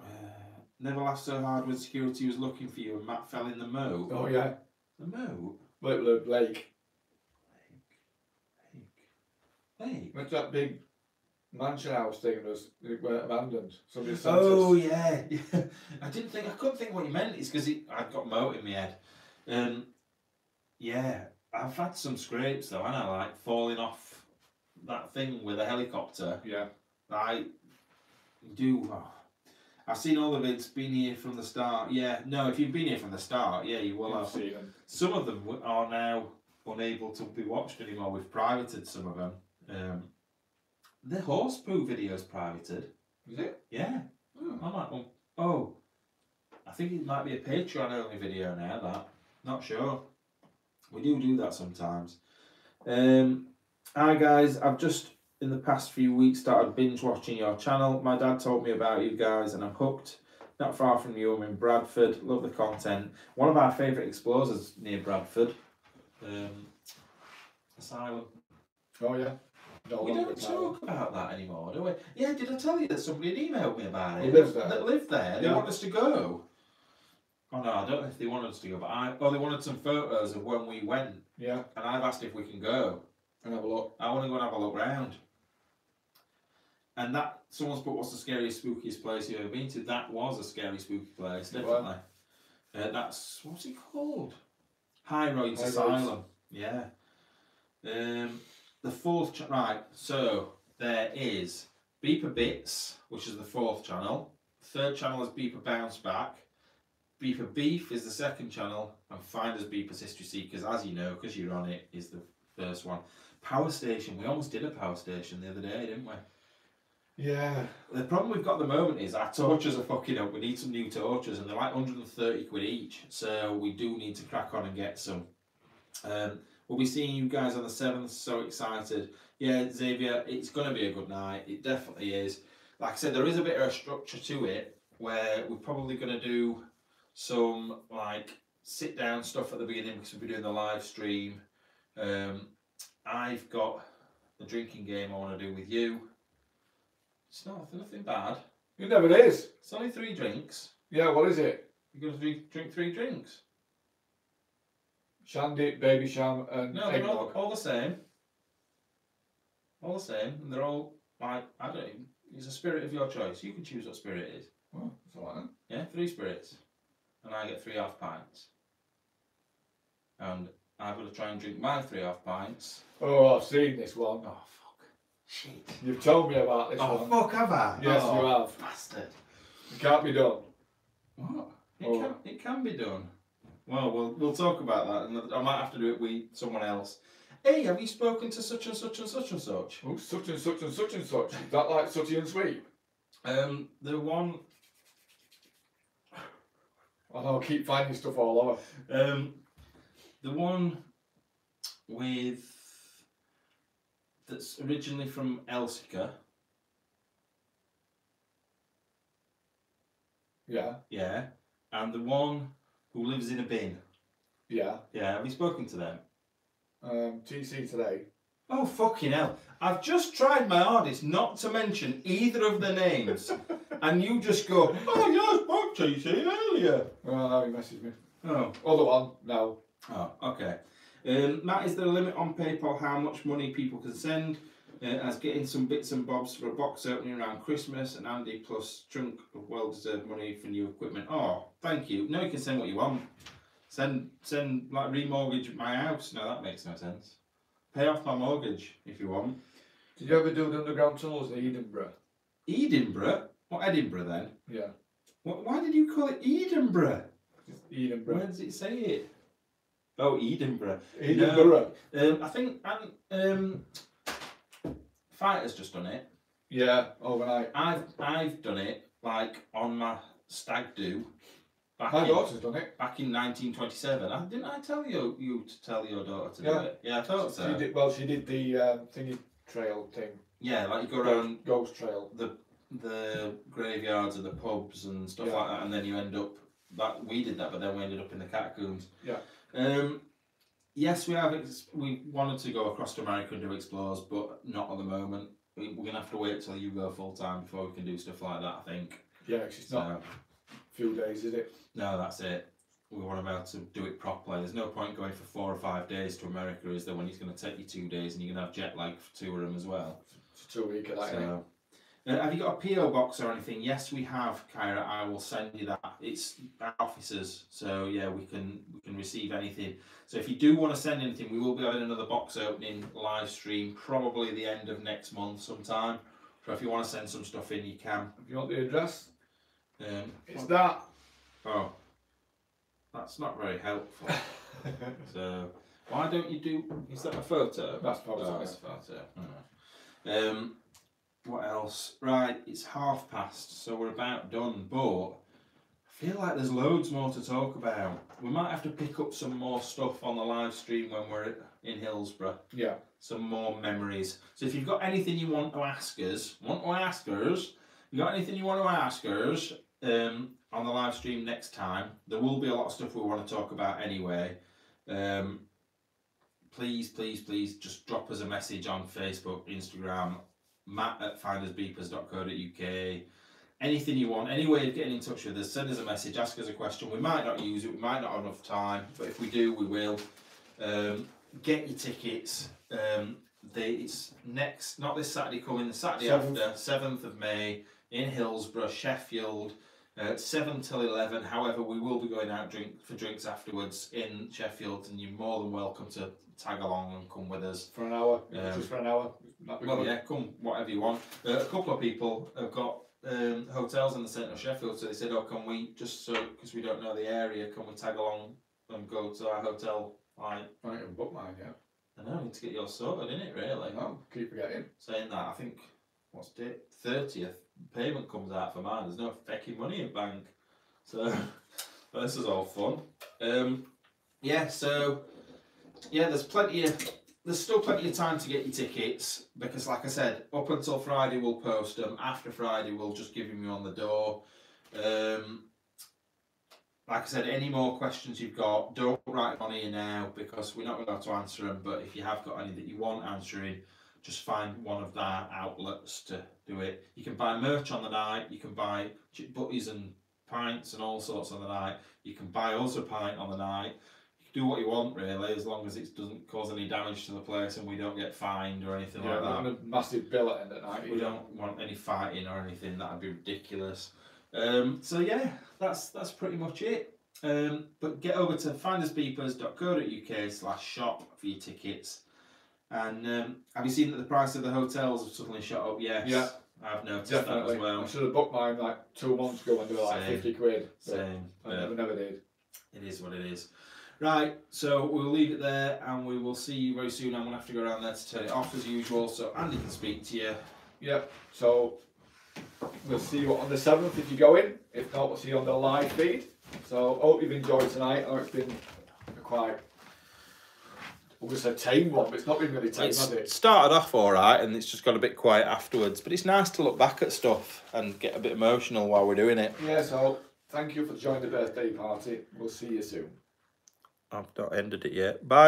Uh, never laughed so hard when security was looking for you and Matt fell in the moat. Oh yeah. The moat? Well, it was lake. Lake. Lake. Lake. Went to that big mansion house thing and it went abandoned. Somebody sent us. Oh yeah. yeah. I didn't think, I couldn't think what you meant. It's because it, I've got moat in my head. Um, yeah. I've had some scrapes though, and I like falling off that thing with a helicopter. Yeah. I do... Oh, I've seen all of it, it's been here from the start. Yeah, no, if you've been here from the start, yeah, you will have seen them. Some of them are now unable to be watched anymore. We've privated some of them. Um, the horse poo video's privated. Is it? Yeah. Oh. I might, oh, I think it might be a Patreon only video now, that. Not sure. We do do that sometimes. Um, hi guys, I've just... in the past few weeks started binge watching your channel. My dad told me about you guys and I'm hooked. Not far from you, I'm in Bradford. Love the content. One of our favourite explorers near Bradford. Um, Asylum. Oh yeah. Don't we don't talk about that anymore, do we? Yeah, did I tell you that somebody had emailed me about it? Lives there. That lived there. They yeah. want us to go. Oh no, I don't know if they wanted us to go, but I oh they wanted some photos of when we went. Yeah. And I've asked if we can go and have a look. I want to go and have a look round. And that, someone's put, what's the scariest, spookiest place you've ever been to? That was a scary, spooky place, definitely. Uh, that's, what's it called? High Roads Asylum. Yeah. Um, the fourth channel, right, so there is Beeper Bits, which is the fourth channel. The third channel is Beeper Bounce Back. Beeper Beef is the second channel. And Finders Beepers History Seekers, as you know, because you're on it, is the first one. Power Station, we almost did a Power Station the other day, didn't we? Yeah. The problem we've got at the moment is our torches are fucking up. We need some new torches and they're like a hundred and thirty quid each. So we do need to crack on and get some. Um, We'll be seeing you guys on the seventh. So excited. Yeah, Xavier, it's going to be a good night. It definitely is. Like I said, there is a bit of a structure to it where we're probably going to do some like sit down stuff at the beginning because we'll be doing the live stream. Um, I've got the drinking game I want to do with you. It's not nothing bad. It never is. It's only three drinks. Yeah, what is it? You're going to drink three drinks. Shandy, baby sham, and no, they're all, all the same. All the same, and they're all like I don't. Even, it's a spirit of your choice. You can choose what spirit it is. Well, that's all right then. Yeah, three spirits, and I get three half pints. And I've got to try and drink my three half pints. Oh, I've seen this one. Oh fuck! Shit! You've told me about this oh, one. Oh fuck, have I? Yes, oh, you have. Bastard! It can't be done. What? It oh. can. It can be done. Well, well, we'll talk about that, and I might have to do it with someone else. Hey, have you spoken to such and such and such and such? Oh, such and such and such and such. Is that like sooty and sweet? Um, the one. Oh, I'll keep finding stuff all over. Um, the one with that's originally from Elsica. Yeah. Yeah, and the one. Who lives in a bin? Yeah. Yeah, have you spoken to them? Um, T C today. Oh, fucking hell. I've just tried my hardest not to mention either of the names. And you just go, oh, yeah, I spoke to T C earlier. Oh, no, he messaged me. Oh. Other one, no. Oh, okay. Um, Matt, is there a limit on PayPal how much money people can send? Uh, as getting some bits and bobs for a box opening around Christmas, and Andy plus chunk of well-deserved money for new equipment. Oh, thank you. No, you can send what you want. Send, send like remortgage my house. No, that makes no sense. Pay off my mortgage if you want. Did you ever do the underground tunnels in Edinburgh? Edinburgh? What, Edinburgh then? Yeah. What, why did you call it Edinburgh? It's Edinburgh. Where does it say it? Oh, Edinburgh. Edinburgh. No, um, I think. Um, Fighter's just done it. Yeah, overnight. I've I've done it like on my stag do. Back my in, daughter's done it back in nineteen twenty-seven. I, didn't I tell you you to tell your daughter to yeah. do it? Yeah, I thought so. She did, well, she did the um, thingy trail thing. Yeah, like you go around ghost trail, the the graveyards and the pubs and stuff yeah. like that, and then you end up. That we did that, but then we ended up in the catacombs. Yeah. Um. Yes, we have. We wanted to go across to America and do Explores, but not at the moment. We're going to have to wait till you go full time before we can do stuff like that, I think. Yeah, because it's so, not a few days, is it? No, that's it. We want to be able to do it properly. There's no point going for four or five days to America, is there, when it's going to take you two days and you're going to have jet lag for two of them as well? For two weeks, I think. Uh, have you got a P O box or anything? Yes, we have, Kyra. I will send you that. It's our offices, so yeah, we can we can receive anything. So if you do want to send anything, we will be having another box opening live stream, probably the end of next month sometime. So if you want to send some stuff in, you can. If you want the address, um, it's what? that. Oh, that's not very helpful. So why don't you do? Is that a photo? That's probably oh, that's a photo. Mm. Um. What else? Right, it's half past, so we're about done, but I feel like there's loads more to talk about. We might have to pick up some more stuff on the live stream when we're in Hillsborough. Yeah. Some more memories. So if you've got anything you want to ask us, want to ask us, you got anything you want to ask us um, on the live stream next time, there will be a lot of stuff we want to talk about anyway. Um, please, please, please just drop us a message on Facebook, Instagram, Matt at finders beepers dot co dot U K. Anything you want, any way of getting in touch with us, send us a message, ask us a question. We might not use it, we might not have enough time, but if we do, we will. Um, get your tickets. Um, they, it's next, not this Saturday coming, the Saturday seventh. After, seventh of May, in Hillsborough, Sheffield, uh, seven till eleven. However, we will be going out drink for drinks afterwards in Sheffield, and you're more than welcome to tag along and come with us for an hour. Um, just for an hour. Well, good. Yeah, come whatever you want. Uh, a couple of people have got um, hotels in the centre of Sheffield, so they said, "Oh, can we just so because we don't know the area, can we tag along and go to our hotel?" Like, I haven't booked mine yet. I know. I need to get yours sorted, innit? Really? Oh, keep forgetting. Saying that, I think what's date? Thirtieth payment comes out for mine. There's no fucking money in bank, so well, this is all fun. Um, yeah, so. yeah, there's plenty of, there's still plenty of time to get your tickets, because like I said, up until Friday we'll post them. After Friday we'll just give them you on the door. Um, like I said, any more questions you've got, don't write them on here now, because we're not allowed to answer them. But if you have got any that you want answering, just find one of their outlets to do it. You can buy merch on the night, you can buy butties and pints and all sorts on the night, you can buy us a pint on the night, you can do what you want really, as long as it doesn't cause any damage to the place and we don't get fined or anything yeah, like that. Yeah, a massive bill at the end of the night. We don't want any fighting or anything, that would be ridiculous. Um, so yeah, that's that's pretty much it. Um, but get over to finderspeepers dot co dot U K slash shop for your tickets. And um, have you seen that the price of the hotels have suddenly shot up? Yes. Yeah. I've noticed Definitely. that as well. I should have booked mine like two months ago when they were like Same. fifty quid. Same. I never, never did. It is what it is. Right, so we'll leave it there and we will see you very soon. I'm going to have to go around there to turn it off as usual, so Andy can speak to you. Yeah, so we'll see you on the seventh if you go in. If not, we'll see you on the live feed. So hope you've enjoyed tonight. I know it's been quite... We'll just say tame one, but it's not been really tame, has it? It started off all right, and it's just got a bit quiet afterwards. But it's nice to look back at stuff and get a bit emotional while we're doing it. Yeah, so thank you for joining the birthday party. We'll see you soon. I've not ended it yet. Bye.